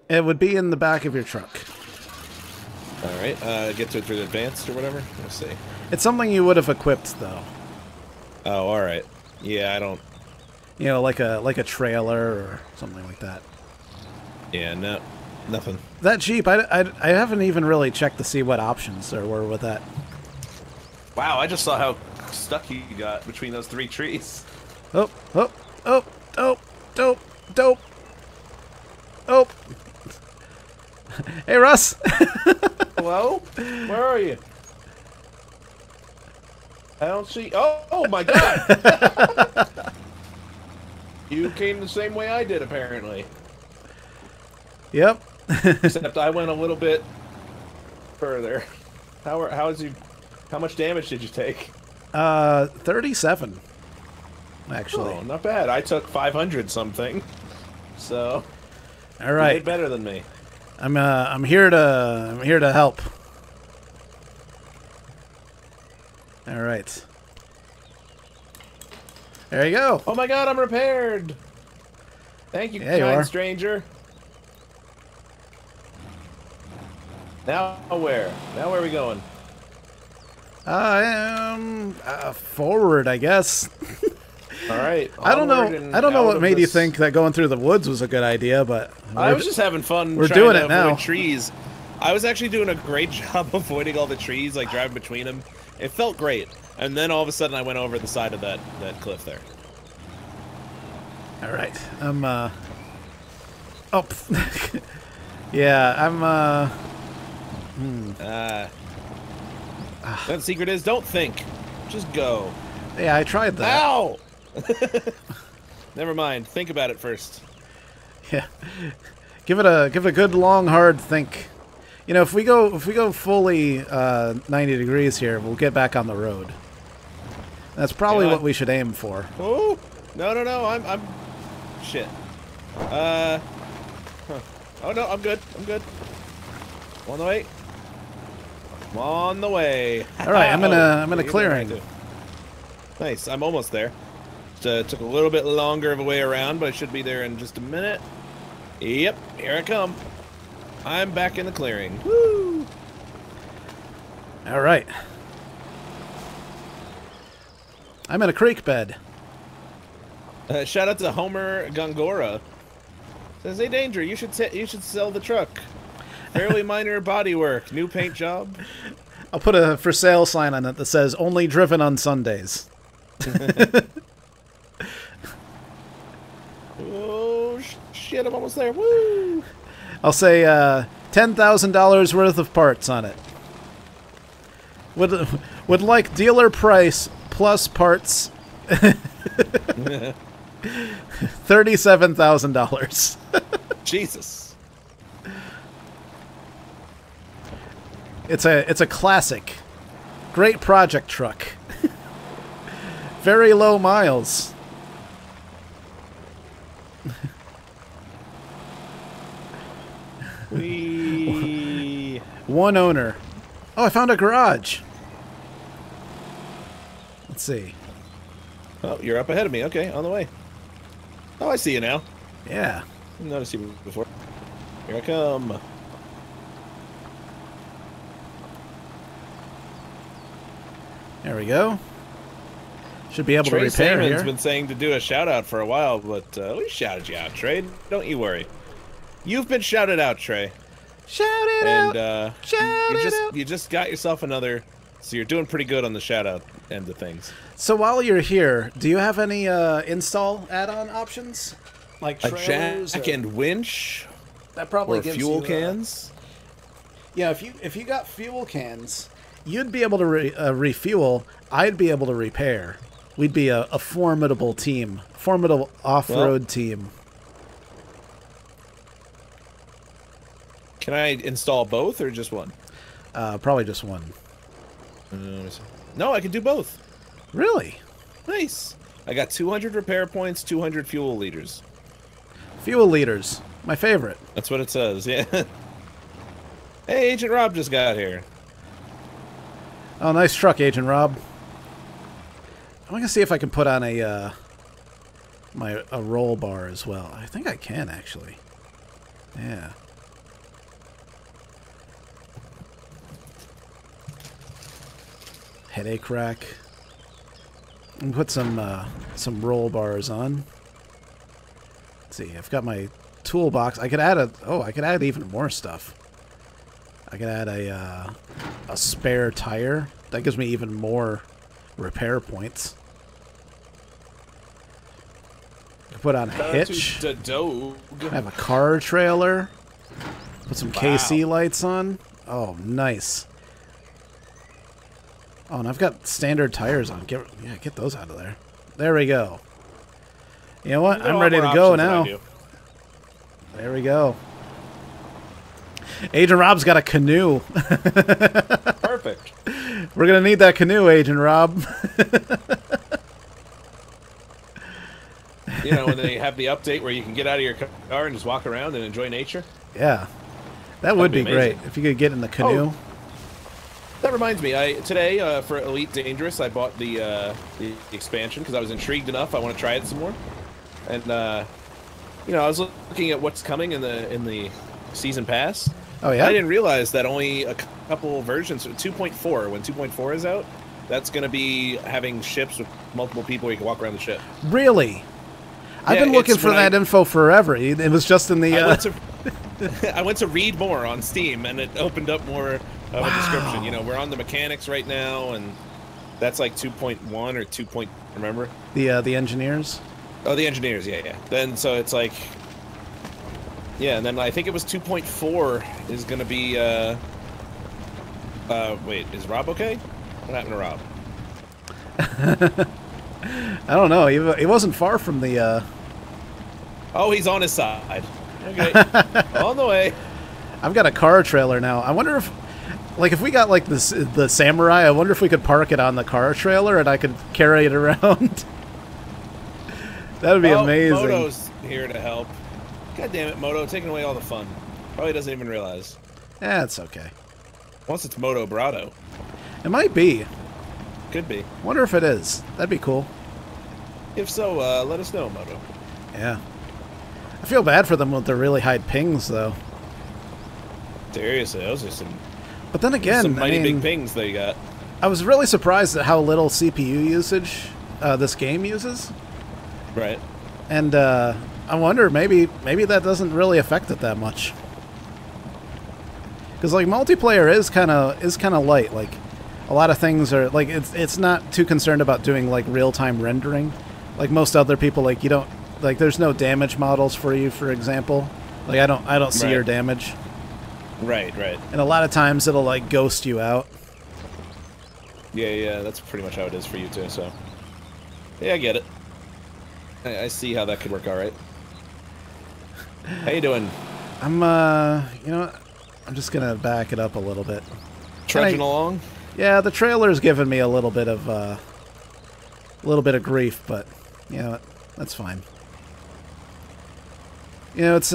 It would be in the back of your truck. All right, get to it through the advanced or whatever. Let's see. It's something you would have equipped, though. Oh, all right. Yeah, I don't. You know, like a trailer or something like that. Yeah, no, nothing. That Jeep, I haven't even really checked to see what options there were with that. Wow, I just saw how stuck you got between those three trees. Oh. Hey, Russ. Hello? Where are you? I don't see... Oh my god! You came the same way I did, apparently. Yep. Except I went a little bit further. How much damage did you take? 37. Actually. Oh, not bad. I took 500 something. So... All right. You did better than me. I'm here to help. All right. There you go. Oh my god, I'm repaired. Thank you, kind stranger. Now where? Now where are we going? I am forward, I guess. All right. I don't know what made you think that going through the woods was a good idea, but I was just having fun. We're doing it now. Trees. I was actually doing a great job avoiding all the trees, like driving between them. It felt great. And then all of a sudden I went over the side of that cliff there. All right. I'm oh. Yeah, I'm that secret is don't think. Just go. Yeah, I tried that. Ow! Never mind. Think about it first. Yeah. Give it a good long hard think. You know, if we go fully 90 degrees here, we'll get back on the road. That's probably what we should aim for. Oh no, I'm shit. Huh. Oh no, I'm good. On the way. All right, I'm in a clearing. Nice, I'm almost there. So it took a little bit longer of a way around, but I should be there in just a minute. Yep, here I come. I'm back in the clearing. Woo! All right. I'm in a creek bed. Shout out to Homer Gongora. Says, hey, Danger, you should sell the truck. Fairly minor body work. New paint job. I'll put a for sale sign on it that says only driven on Sundays. Oh shit, I'm almost there. Woo! I'll say $10,000 worth of parts on it. Would like dealer price plus parts. $37,000. Jesus. It's a classic. Great project truck. Very low miles. Wee. One owner. Oh, I found a garage. Let's see. Oh, you're up ahead of me. Okay, on the way. Oh, I see you now. Yeah. I didn't notice you before. Here I come. There we go. Should be able to repair here. Trey Salmon's been saying to do a shout-out for a while, but we shouted you out, Trey. Don't you worry. You've been shouted out, Trey. Shout it out. You just got yourself another, so you're doing pretty good on the shout-out end of things. So while you're here, do you have any install add-on options? Like trailers? A jack and winch? That probably gives you... Or fuel cans? Yeah, if you got fuel cans... You'd be able to refuel. I'd be able to repair. We'd be a formidable team. Formidable off-road team. Can I install both or just one? Probably just one. No, I can do both. Really? Nice. I got 200 repair points, 200 fuel liters. Fuel liters. My favorite. That's what it says, yeah. Hey, Agent Rob just got here. Oh, nice truck, Agent Rob. I'm gonna see if I can put on a roll bar as well. I think I can actually. Yeah. Headache rack. I'm gonna put some roll bars on. Let's see. I've got my toolbox. I could add I could add even more stuff. I could add a spare tire. That gives me even more repair points. I could put on a hitch. I have a car trailer. Put some KC lights on. Oh, nice. Oh, and I've got standard tires on. Get those out of there. There we go. You know what? I'm ready to go now. There we go. Agent Rob's got a canoe. Perfect. We're going to need that canoe, Agent Rob. You know, when they have the update where you can get out of your car and just walk around and enjoy nature? Yeah. That would be great if you could get in the canoe. Oh, that reminds me. Today, for Elite Dangerous, I bought the expansion because I was intrigued enough. I want to try it some more. And, you know, I was looking at what's coming in the season pass. Oh yeah, I didn't realize that only a couple versions, 2.4, when 2.4 is out, That's going to be having ships with multiple people where you can walk around the ship. Really? Yeah, I've been looking for that info forever. It was just in the... I went to read more on Steam, and it opened up more of a description. You know, we're on the mechanics right now, and that's like 2.1 or 2. Remember? The engineers? Oh, the engineers, yeah, yeah. Then, so it's like... Yeah, and then I think it was 2.4 is going to be... wait, is Rob okay? What happened to Rob? I don't know. He wasn't far from the... Oh, he's on his side. Okay. On the way. I've got a car trailer now. I wonder if... Like, if we got, like, the Samurai, I wonder if we could park it on the car trailer and I could carry it around. That would be amazing. Moto's here to help. God damn it, Moto, taking away all the fun. Probably doesn't even realize. Eh, it's okay. Once it's Moto Brado. It might be. Could be. Wonder if it is. That'd be cool. If so, let us know, Moto. Yeah. I feel bad for them with their really high pings, though. Seriously, those are some... But then again, some mighty big pings they got. I was really surprised at how little CPU usage this game uses. Right. And I wonder, maybe that doesn't really affect it that much. Because like multiplayer is kind of light. Like a lot of things are like it's not too concerned about doing like real-time rendering. Like most other people, like you don't like there's no damage models for you, for example. Like I don't see your damage. Right, right. And a lot of times it'll like ghost you out. Yeah, yeah, that's pretty much how it is for you too. So yeah, I get it. I see how that could work. All right. How you doing? I'm you know. I'm just gonna back it up a little bit. Trudging along? Yeah, the trailer's giving me a little bit of grief, but you know that's fine. You know, it's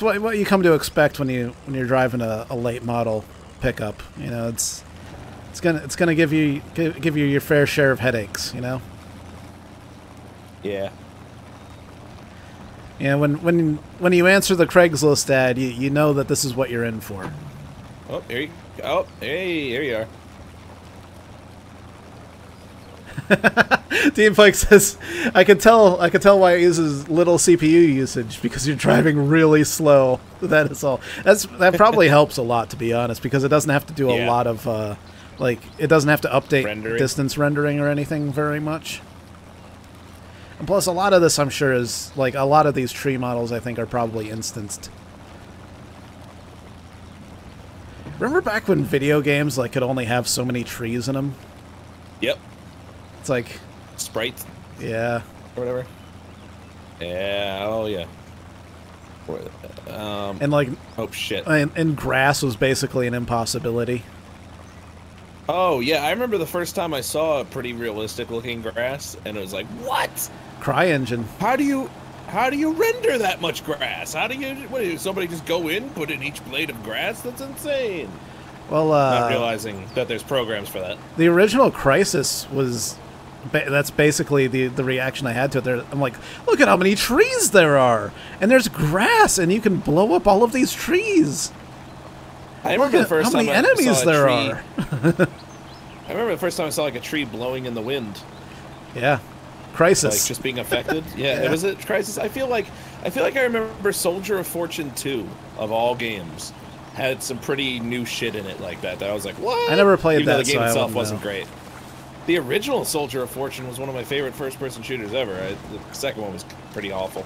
what you come to expect when you're driving a late model pickup. You know, it's gonna give you your fair share of headaches. You know. Yeah. Yeah, when you answer the Craigslist ad, you know that this is what you're in for. Oh, here you hey, here you are. Dean Pike says, "I could tell why it uses little CPU usage because you're driving really slow. That is all. That probably helps a lot, to be honest, because it doesn't have to do a lot of like it doesn't have to update distance rendering or anything very much." And plus, a lot of this, I'm sure, is like a lot of these tree models, I think, are probably instanced. Remember back when video games like could only have so many trees in them? Yep. It's like sprites. Yeah. Or whatever. Yeah. Oh yeah. And like oh shit. And grass was basically an impossibility. Oh yeah, I remember the first time I saw a pretty realistic-looking grass, and it was like, what? CryEngine. How do you render that much grass? What do you somebody just go in, put in each blade of grass? That's insane. Well, not realizing that there's programs for that. The original Crysis was, that's basically the reaction I had to it. I'm like, look at how many trees there are, and there's grass, and you can blow up all of these trees. I remember the first time I remember the first time I saw like a tree blowing in the wind. Yeah, Crisis. Like just being affected. Yeah, yeah. It was a Crisis. I feel like I remember Soldier of Fortune 2 of all games had some pretty new shit in it like that. That I was like, what? I never played that. The game itself wasn't great. The original Soldier of Fortune was one of my favorite first-person shooters ever. The second one was pretty awful.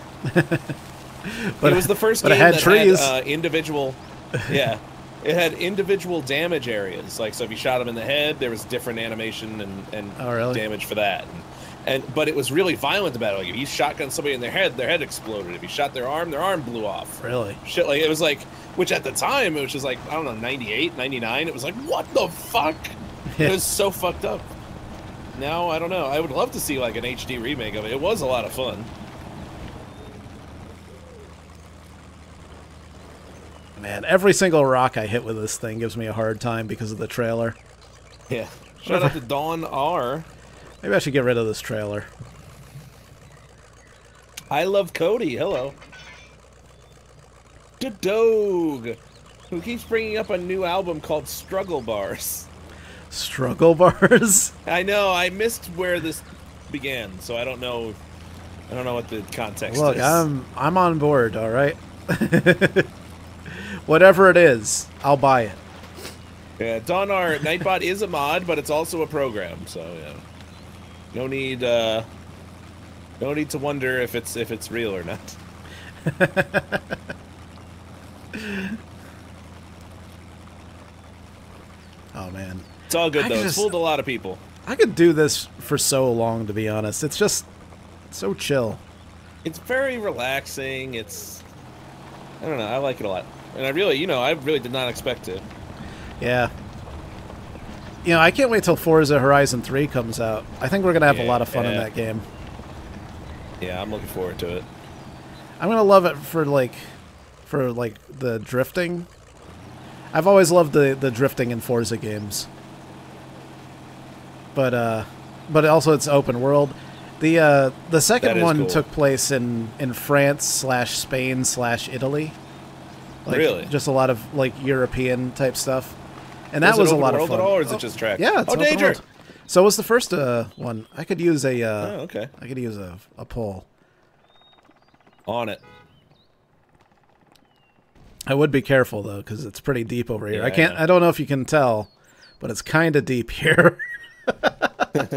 But it was the first game that trees. Had individual. Yeah. It had individual damage areas, like so if you shot him in the head, there was different animation and oh, really? Damage for that. And but it was really violent about it. Like if you shotgun somebody in their head exploded. If you shot their arm blew off. Really? Shit, like it was like, which at the time it was just like I don't know, 98, 99. It was like what the fuck? Yeah. It was so fucked up. Now I don't know. I would love to see like an HD remake of it. It was a lot of fun. Man, every single rock I hit with this thing gives me a hard time because of the trailer. Yeah. Shout out to Dawn R. Maybe I should get rid of this trailer. I love Cody. Hello. The Dog, who keeps bringing up a new album called Struggle Bars. Struggle bars? I know, I missed where this began, so I don't know what the context is. Look, I'm on board, all right? Whatever it is, I'll buy it. Yeah, Donar Nightbot is a mod, but it's also a program, so yeah. No need to wonder if it's real or not. Oh man, it's all good though. It's fooled a lot of people. I could do this for so long, to be honest. It's just so chill. It's very relaxing. It's, I don't know. I like it a lot, and I really, you know, I really did not expect it. Yeah. You know, I can't wait till Forza Horizon 3 comes out. I think we're gonna have a lot of fun in that game. Yeah, I'm looking forward to it. I'm gonna love it for like the drifting. I've always loved the drifting in Forza games. But also it's open world. The second one took place in France/Spain/Italy. Like, really? Just a lot of like European type stuff. And that was a lot of fun. Is it open world at all, or is it just track? Yeah, it's open world. So what's the first one? I could use a I could use a poll. On it. I would be careful though, because it's pretty deep over here. Yeah, I don't know if you can tell, but it's kind of deep here. All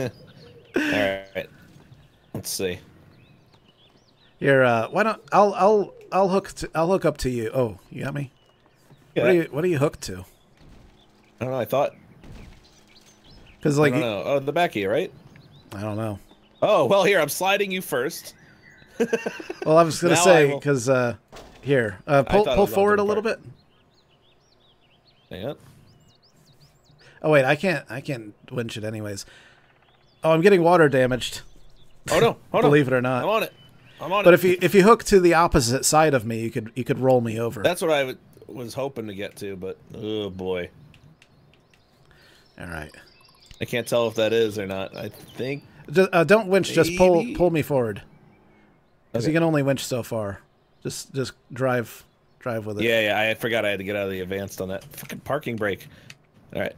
right. Let's see. Here, why don't I'll hook up to you. Oh, you got me. Yeah. What are you hooked to? I don't know. I thought. Because like. I don't know. Oh, the back of you, right? I don't know. Oh well, here I'm sliding you first. Well, I was gonna say because here, pull forward a little bit. Yeah. Oh wait, I can't winch it anyways. Oh, I'm getting water damaged. Oh no! Hold on. Believe it or not, I'm on it. I'm on it. But if you hook to the opposite side of me, you could roll me over. That's what I was hoping to get to, but oh boy. All right. I can't tell if that is or not. I think. Don't winch. Just pull me forward. Because you can only winch so far. Just drive with it. Yeah, yeah. I forgot I had to get out of the advanced on that fucking parking brake. All right.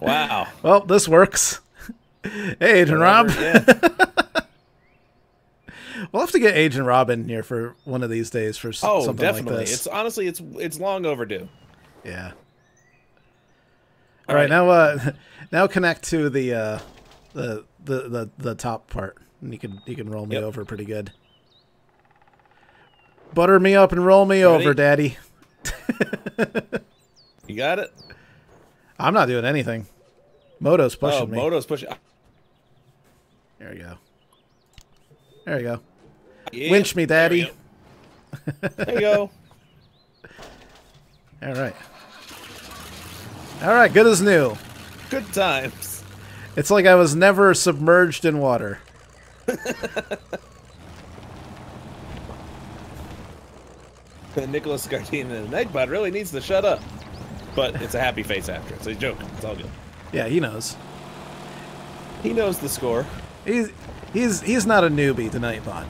Wow. Well, this works. Hey, Agent Rob. Yeah. We'll have to get Agent Rob in here for one of these days for something definitely. Like this. It's honestly, it's long overdue. Yeah. All right. Now connect to the top part. And you can roll me over pretty good. Butter me up and roll me over, Daddy. You got it? I'm not doing anything. Moto's pushing me. Moto's pushing. There we go. There we go. Yeah, winch me, Daddy. There you go. All right. All right, good as new. Good times. It's like I was never submerged in water. Nicholas Gardina and Negbot really needs to shut up, but it's a happy face after. It's a joke. It's all good. Yeah, he knows. He knows the score. He's not a newbie tonight, Bot.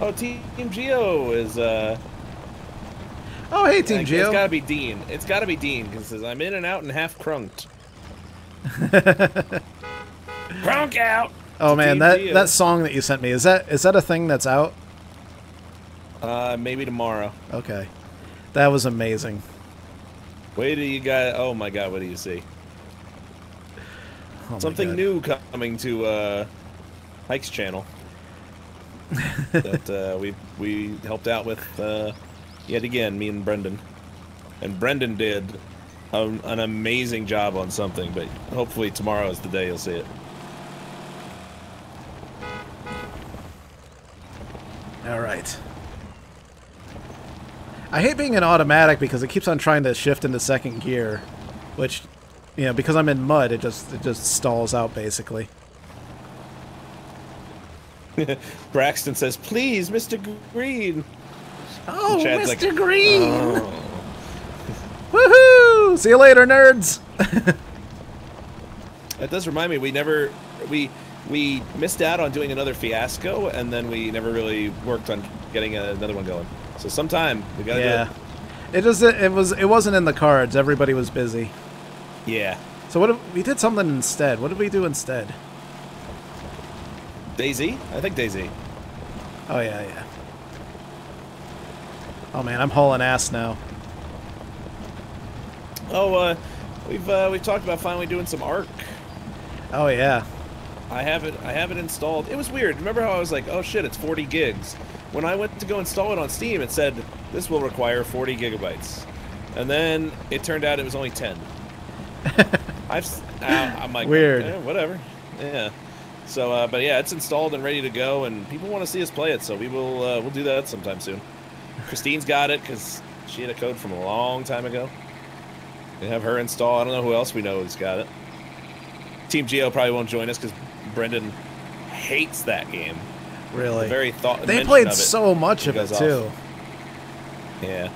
Oh, Team Geo is. Oh, hey, Team Geo. It's gotta be Dean. It's gotta be Dean because I'm in and out and half crunked. Crunk out. Oh man, that song that you sent me, is that a thing that's out? Maybe tomorrow. Okay. That was amazing. Wait till you guys, oh my god, what do you see? Oh, something new coming to Hike's channel. That we helped out with yet again, me and Brendan. And Brendan did an amazing job on something, but hopefully tomorrow is the day you'll see it. All right. I hate being in automatic because it keeps on trying to shift into second gear, which, you know, because I'm in mud, it just stalls out basically. Braxton says, "Please, Mr. Green." Oh, Mr. Like, Green! Oh. Woohoo! See you later, nerds. That does remind me. We missed out on doing another fiasco, and then we never really worked on getting another one going. So sometime we gotta do it. It wasn't in the cards. Everybody was busy. Yeah. So what if we did something instead? What did we do instead? DayZ? I think DayZ. Oh yeah, yeah. Oh man, I'm hauling ass now. Oh, we've talked about finally doing some ARK. Oh yeah. I have it installed. It was weird. Remember how I was like, oh shit, it's 40 gigs. When I went to go install it on Steam, it said this will require 40 gigabytes, and then it turned out it was only 10. I'm like, weird. Eh, whatever. Yeah. So, but yeah, it's installed and ready to go, and people want to see us play it, so we will we'll do that sometime soon. Christine's got it because she had a code from a long time ago. We have her install. I don't know who else we know who's got it. Team Geo probably won't join us because Brendan hates that game. Really? The very thought. They played so much of it too. Off. Yeah.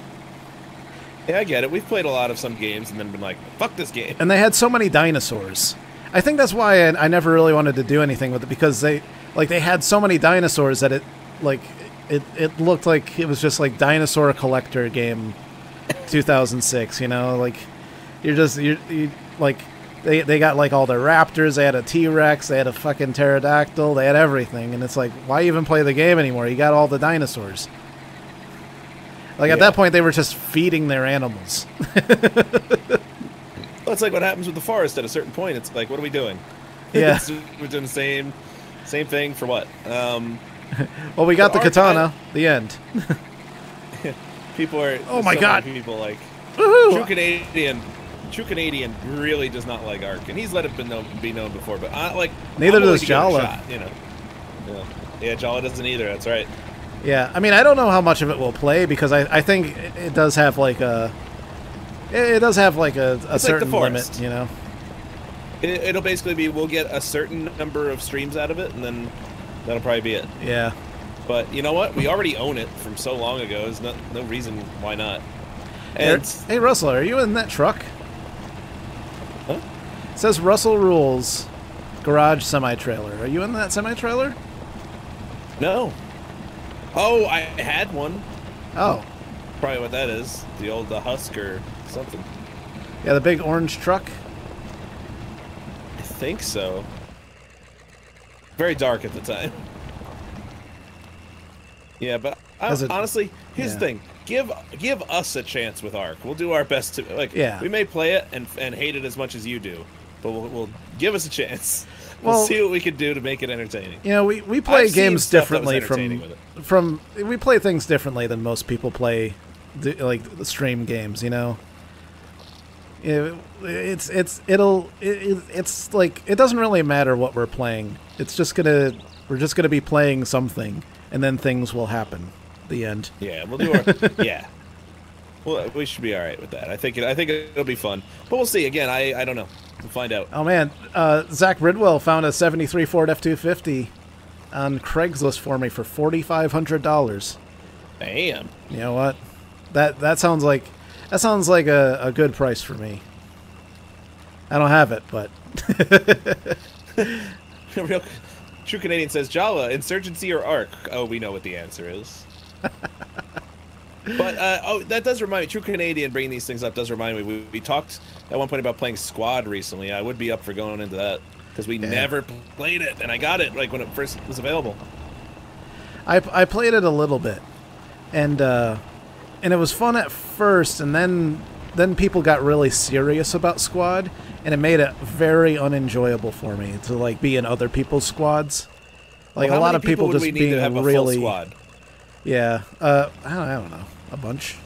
Yeah, I get it. We've played a lot of some games and then been like, "Fuck this game." And they had so many dinosaurs. I think that's why I never really wanted to do anything with it, because they had so many dinosaurs that it looked like it was just like dinosaur collector game, 2006. You know, like They got like all the raptors, they had a T-Rex, they had a fucking pterodactyl, they had everything, and it's like, why even play the game anymore? You got all the dinosaurs. Like, yeah. At that point, they were just feeding their animals. Well, it's like what happens with the forest at a certain point. It's like, what are we doing? Yeah. We're doing the same thing for what? Well, we got the katana, the end. People are... Oh my God. People like, true Canadian... True Canadian really does not like ARK, and he's let it be known before. But I like neither does Jala. You know, yeah, Jala doesn't either. That's right. Yeah, I mean, I don't know how much of it will play because I think it does have like a certain limit. You know, it'll basically be we'll get a certain number of streams out of it, and then that'll probably be it. Yeah. But you know what? We already own it from so long ago. There's no reason why not. And hey, Russell, are you in that truck? It says Russell Rules Garage Semi-Trailer. Are you in that semi-trailer? No. Oh, I had one. Oh. Probably what that is. The old Husker something. Yeah, the big orange truck? I think so. Very dark at the time. Yeah, but honestly, here's the thing. Give us a chance with ARK. We'll do our best to we may play it and hate it as much as you do, but we'll give us a chance. We'll see what we can do to make it entertaining. You know, we play games differently from we play things differently than most people play the stream games, you know. It's like it doesn't really matter what we're playing. It's just we're just going to be playing something, and then things will happen. The end. Yeah, we'll do our Well, we should be all right with that. I think it'll be fun, but we'll see. Again, I don't know. We'll find out. Oh man, Zach Ridwell found a '73 Ford F-250 on Craigslist for me for $4,500. Damn. You know what? That sounds like a good price for me. I don't have it, but. True Canadian says Jala, Insurgency or ARK? Oh, we know what the answer is. But, that does remind me. True Canadian bringing these things up does remind me. We talked at one point about playing Squad recently. I would be up for going into that because we never played it, and I got it like when it first was available. I played it a little bit, and it was fun at first, and then people got really serious about Squad, and it made it very unenjoyable for me to like be in other people's squads. Like a lot of people just being really. Yeah, I don't know, a bunch.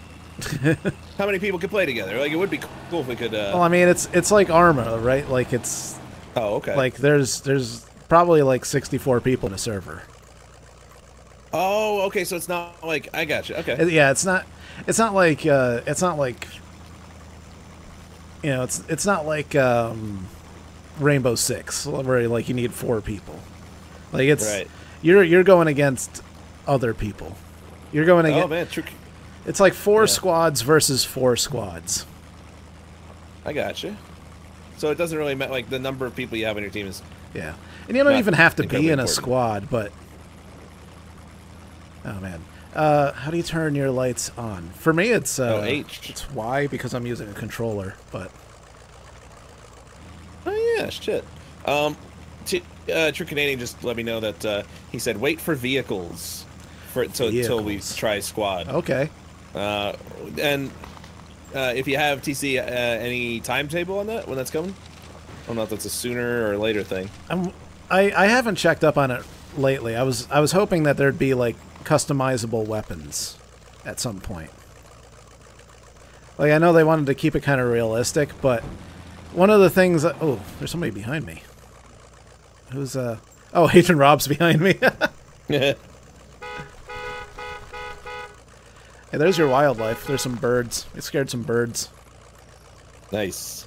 How many people could play together? Like, it would be cool if we could. Well, I mean, it's like Arma, right? Like it's. Oh, okay. Like there's probably like 64 people in a server. Oh, okay. So it's not like I got you. Okay. Yeah, it's not like. You know, it's not like Rainbow Six, where like you need 4 people. Like it's you're going against. Other people, you're going to get. Oh man, it's like 4 squads versus 4 squads. I got you. So it doesn't really matter. Like the number of people you have on your team is. Yeah, and you don't even have to be in a squad, but. Oh man, how do you turn your lights on? For me, it's H. It's Y because I'm using a controller, but. Yeah, shit. True Canadian just let me know that he said wait for vehicles until we try squad. Okay. And if you have TC any timetable on that when that's coming? I don't know if that's a sooner or later thing. I haven't checked up on it lately. I was hoping that there'd be like customizable weapons at some point. Like, I know they wanted to keep it kind of realistic, but one of the things... Oh, there's somebody behind me. Who's, Oh, Hatron Rob's behind me. Yeah. Hey, there's your wildlife. There's some birds. I scared some birds. Nice.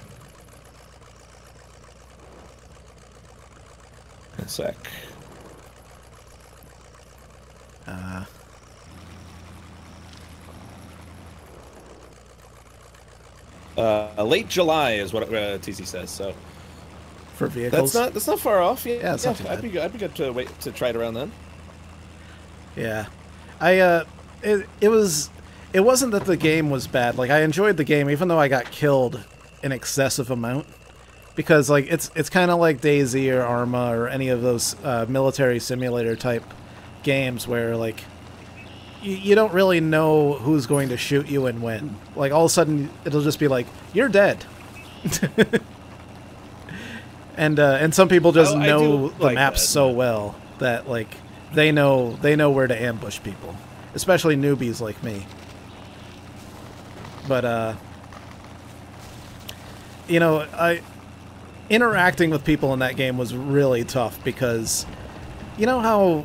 One sec. Late July is what TC says. So for vehicles, that's not far off. Yeah, yeah, not too bad. I'd be good to wait to try it around then. Yeah, it wasn't that the game was bad. Like, I enjoyed the game, even though I got killed an excessive amount, because like it's kind of like DayZ or Arma or any of those military simulator type games where like. You don't really know who's going to shoot you and when. Like, all of a sudden, it'll just be like, you're dead. and some people just know the maps so well that, like, they know where to ambush people. Especially newbies like me. But, you know, interacting with people in that game was really tough because, you know how...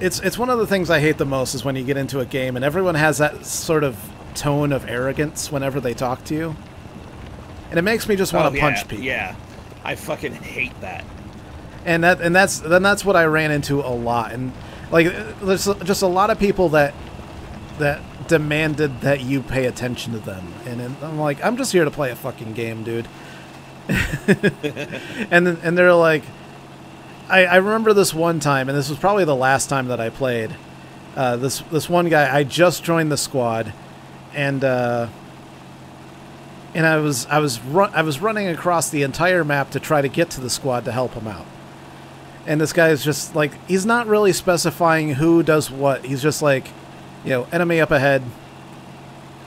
It's one of the things I hate the most is when you get into a game and everyone has that sort of tone of arrogance whenever they talk to you. And it makes me just want to punch people. Yeah, I fucking hate that. And that's what I ran into a lot. And like, there's just a lot of people that demanded that you pay attention to them. And I'm like, I'm just here to play a fucking game, dude. and they're like. I remember this one time, and this was probably the last time that I played. This one guy, I just joined the squad, and I was running across the entire map to try to get to the squad to help him out. And this guy is just like, he's not really specifying who does what. He's just like, you know, enemy up ahead.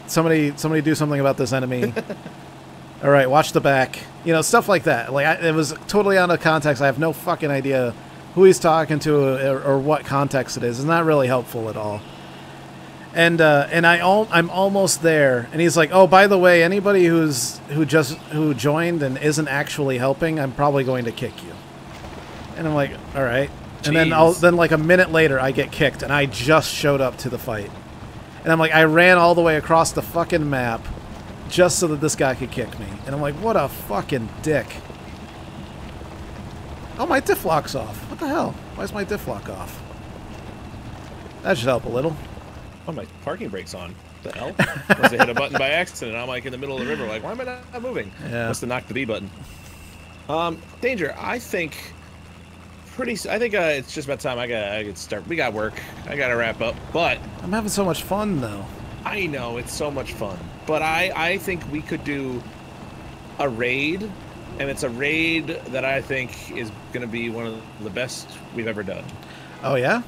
Somebody do something about this enemy. All right, watch the back. You know, stuff like that. Like, it was totally out of context. I have no fucking idea who he's talking to or what context it is. It's not really helpful at all. And I'm almost there, and he's like, "Oh, by the way, anybody who joined and isn't actually helping, I'm probably going to kick you." And I'm like, "All right." Jeez. And then like a minute later, I get kicked, and I just showed up to the fight. And I'm like, I ran all the way across the fucking map. Just so that this guy could kick me. And I'm like, what a fucking dick. Oh, my diff lock's off. What the hell? Why is my diff lock off? That should help a little. Oh, my parking brake's on. What the hell? Must have hit a button by accident. I'm like in the middle of the river. Like, why am I not moving? Yeah. Must have knocked the B button. Danger, I think... it's just about time I could start. We got work. I gotta wrap up. But... I'm having so much fun, though. I know. It's so much fun. But I think we could do a raid, and it's a raid that I think is going to be one of the best we've ever done. Oh, yeah?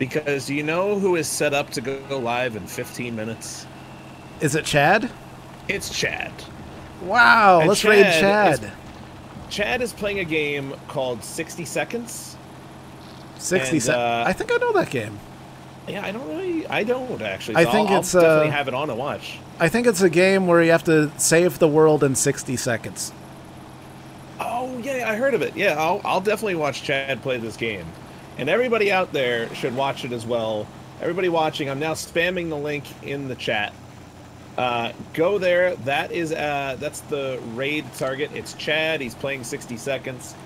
Because you know who is set up to go live in 15 minutes? Is it Chad? It's Chad. Wow, and let's raid Chad. Chad is playing a game called 60 Seconds. 60 Seconds? I think I know that game. Yeah, I don't actually. So I think I'll definitely have it on to watch. I think it's a game where you have to save the world in 60 seconds. Oh, yeah, I heard of it. Yeah, I'll definitely watch Chad play this game. And everybody out there should watch it as well. Everybody watching, I'm now spamming the link in the chat. Go there. That's the raid target. It's Chad. He's playing 60 seconds.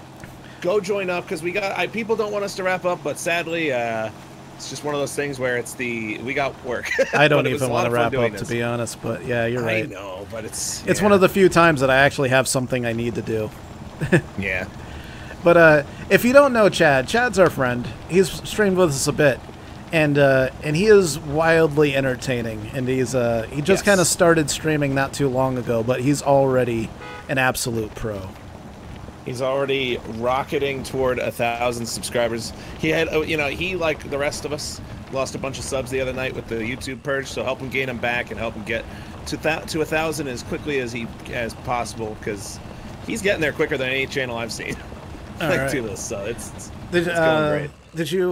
Go join up, because people don't want us to wrap up, but sadly... it's just one of those things where we got work. I don't even want to wrap up, to be honest, but yeah, you're right. I know, but it's one of the few times that I actually have something I need to do. Yeah. But if you don't know Chad's our friend. He's streamed with us a bit, and he is wildly entertaining, and he just kind of started streaming not too long ago, but he's already an absolute pro. He's already rocketing toward 1,000 subscribers. He had, you know, he, like the rest of us, lost a bunch of subs the other night with the YouTube purge, so help him gain them back and help him get to 1,000 as quickly as possible, because he's getting there quicker than any channel I've seen. All right. So it's going great. Did you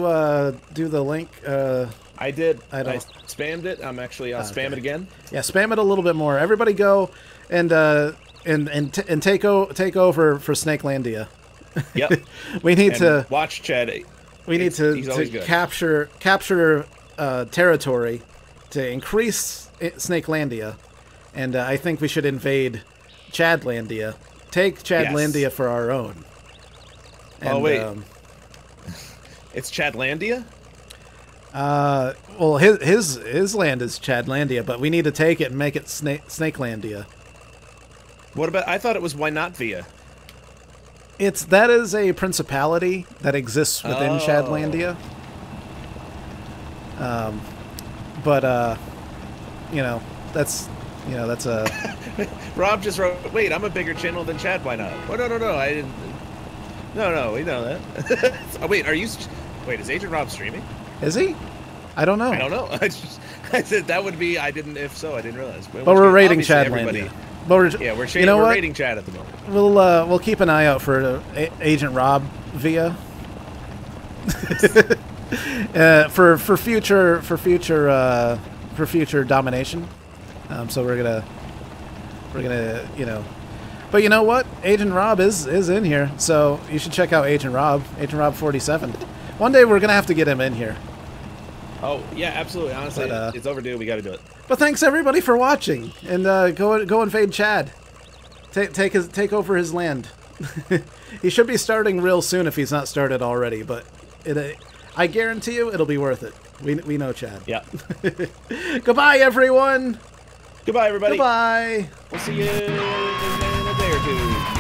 do the link? I did. I spammed it. I'm actually, I'll spam it again. Yeah, spam it a little bit more. Everybody go and take over for Snakelandia. Yep. We need to watch Chad. We need to capture territory to increase Snakelandia, and I think we should invade Chadlandia. Take Chadlandia for our own. And, oh wait, it's Chadlandia. Well, his land is Chadlandia, but we need to take it and make it Snakelandia. What about? I thought it was Wynatvia. That is a principality that exists within Chadlandia. But you know, that's a. Rob just wrote, "Wait, I'm a bigger channel than Chad. Why not?" Oh no, I didn't. No, we know that. Oh, wait, is Agent Rob streaming? Is he? I don't know. I said that would be. I didn't realize. But we're raiding Chadlandia. We're raiding Chad at the moment. We'll keep an eye out for Agent Rob via for future domination. So we're gonna you know. But you know what? Agent Rob is in here, so you should check out Agent Rob. Agent Rob 47. One day we're gonna have to get him in here. Oh yeah, absolutely. Honestly, but, it's overdue. We gotta do it. But thanks everybody for watching, and go invade Chad. Take over his land. He should be starting real soon if he's not started already. But I guarantee you, it'll be worth it. We know Chad. Yeah. Goodbye everyone. Goodbye everybody. Goodbye. We'll see you. There, dude.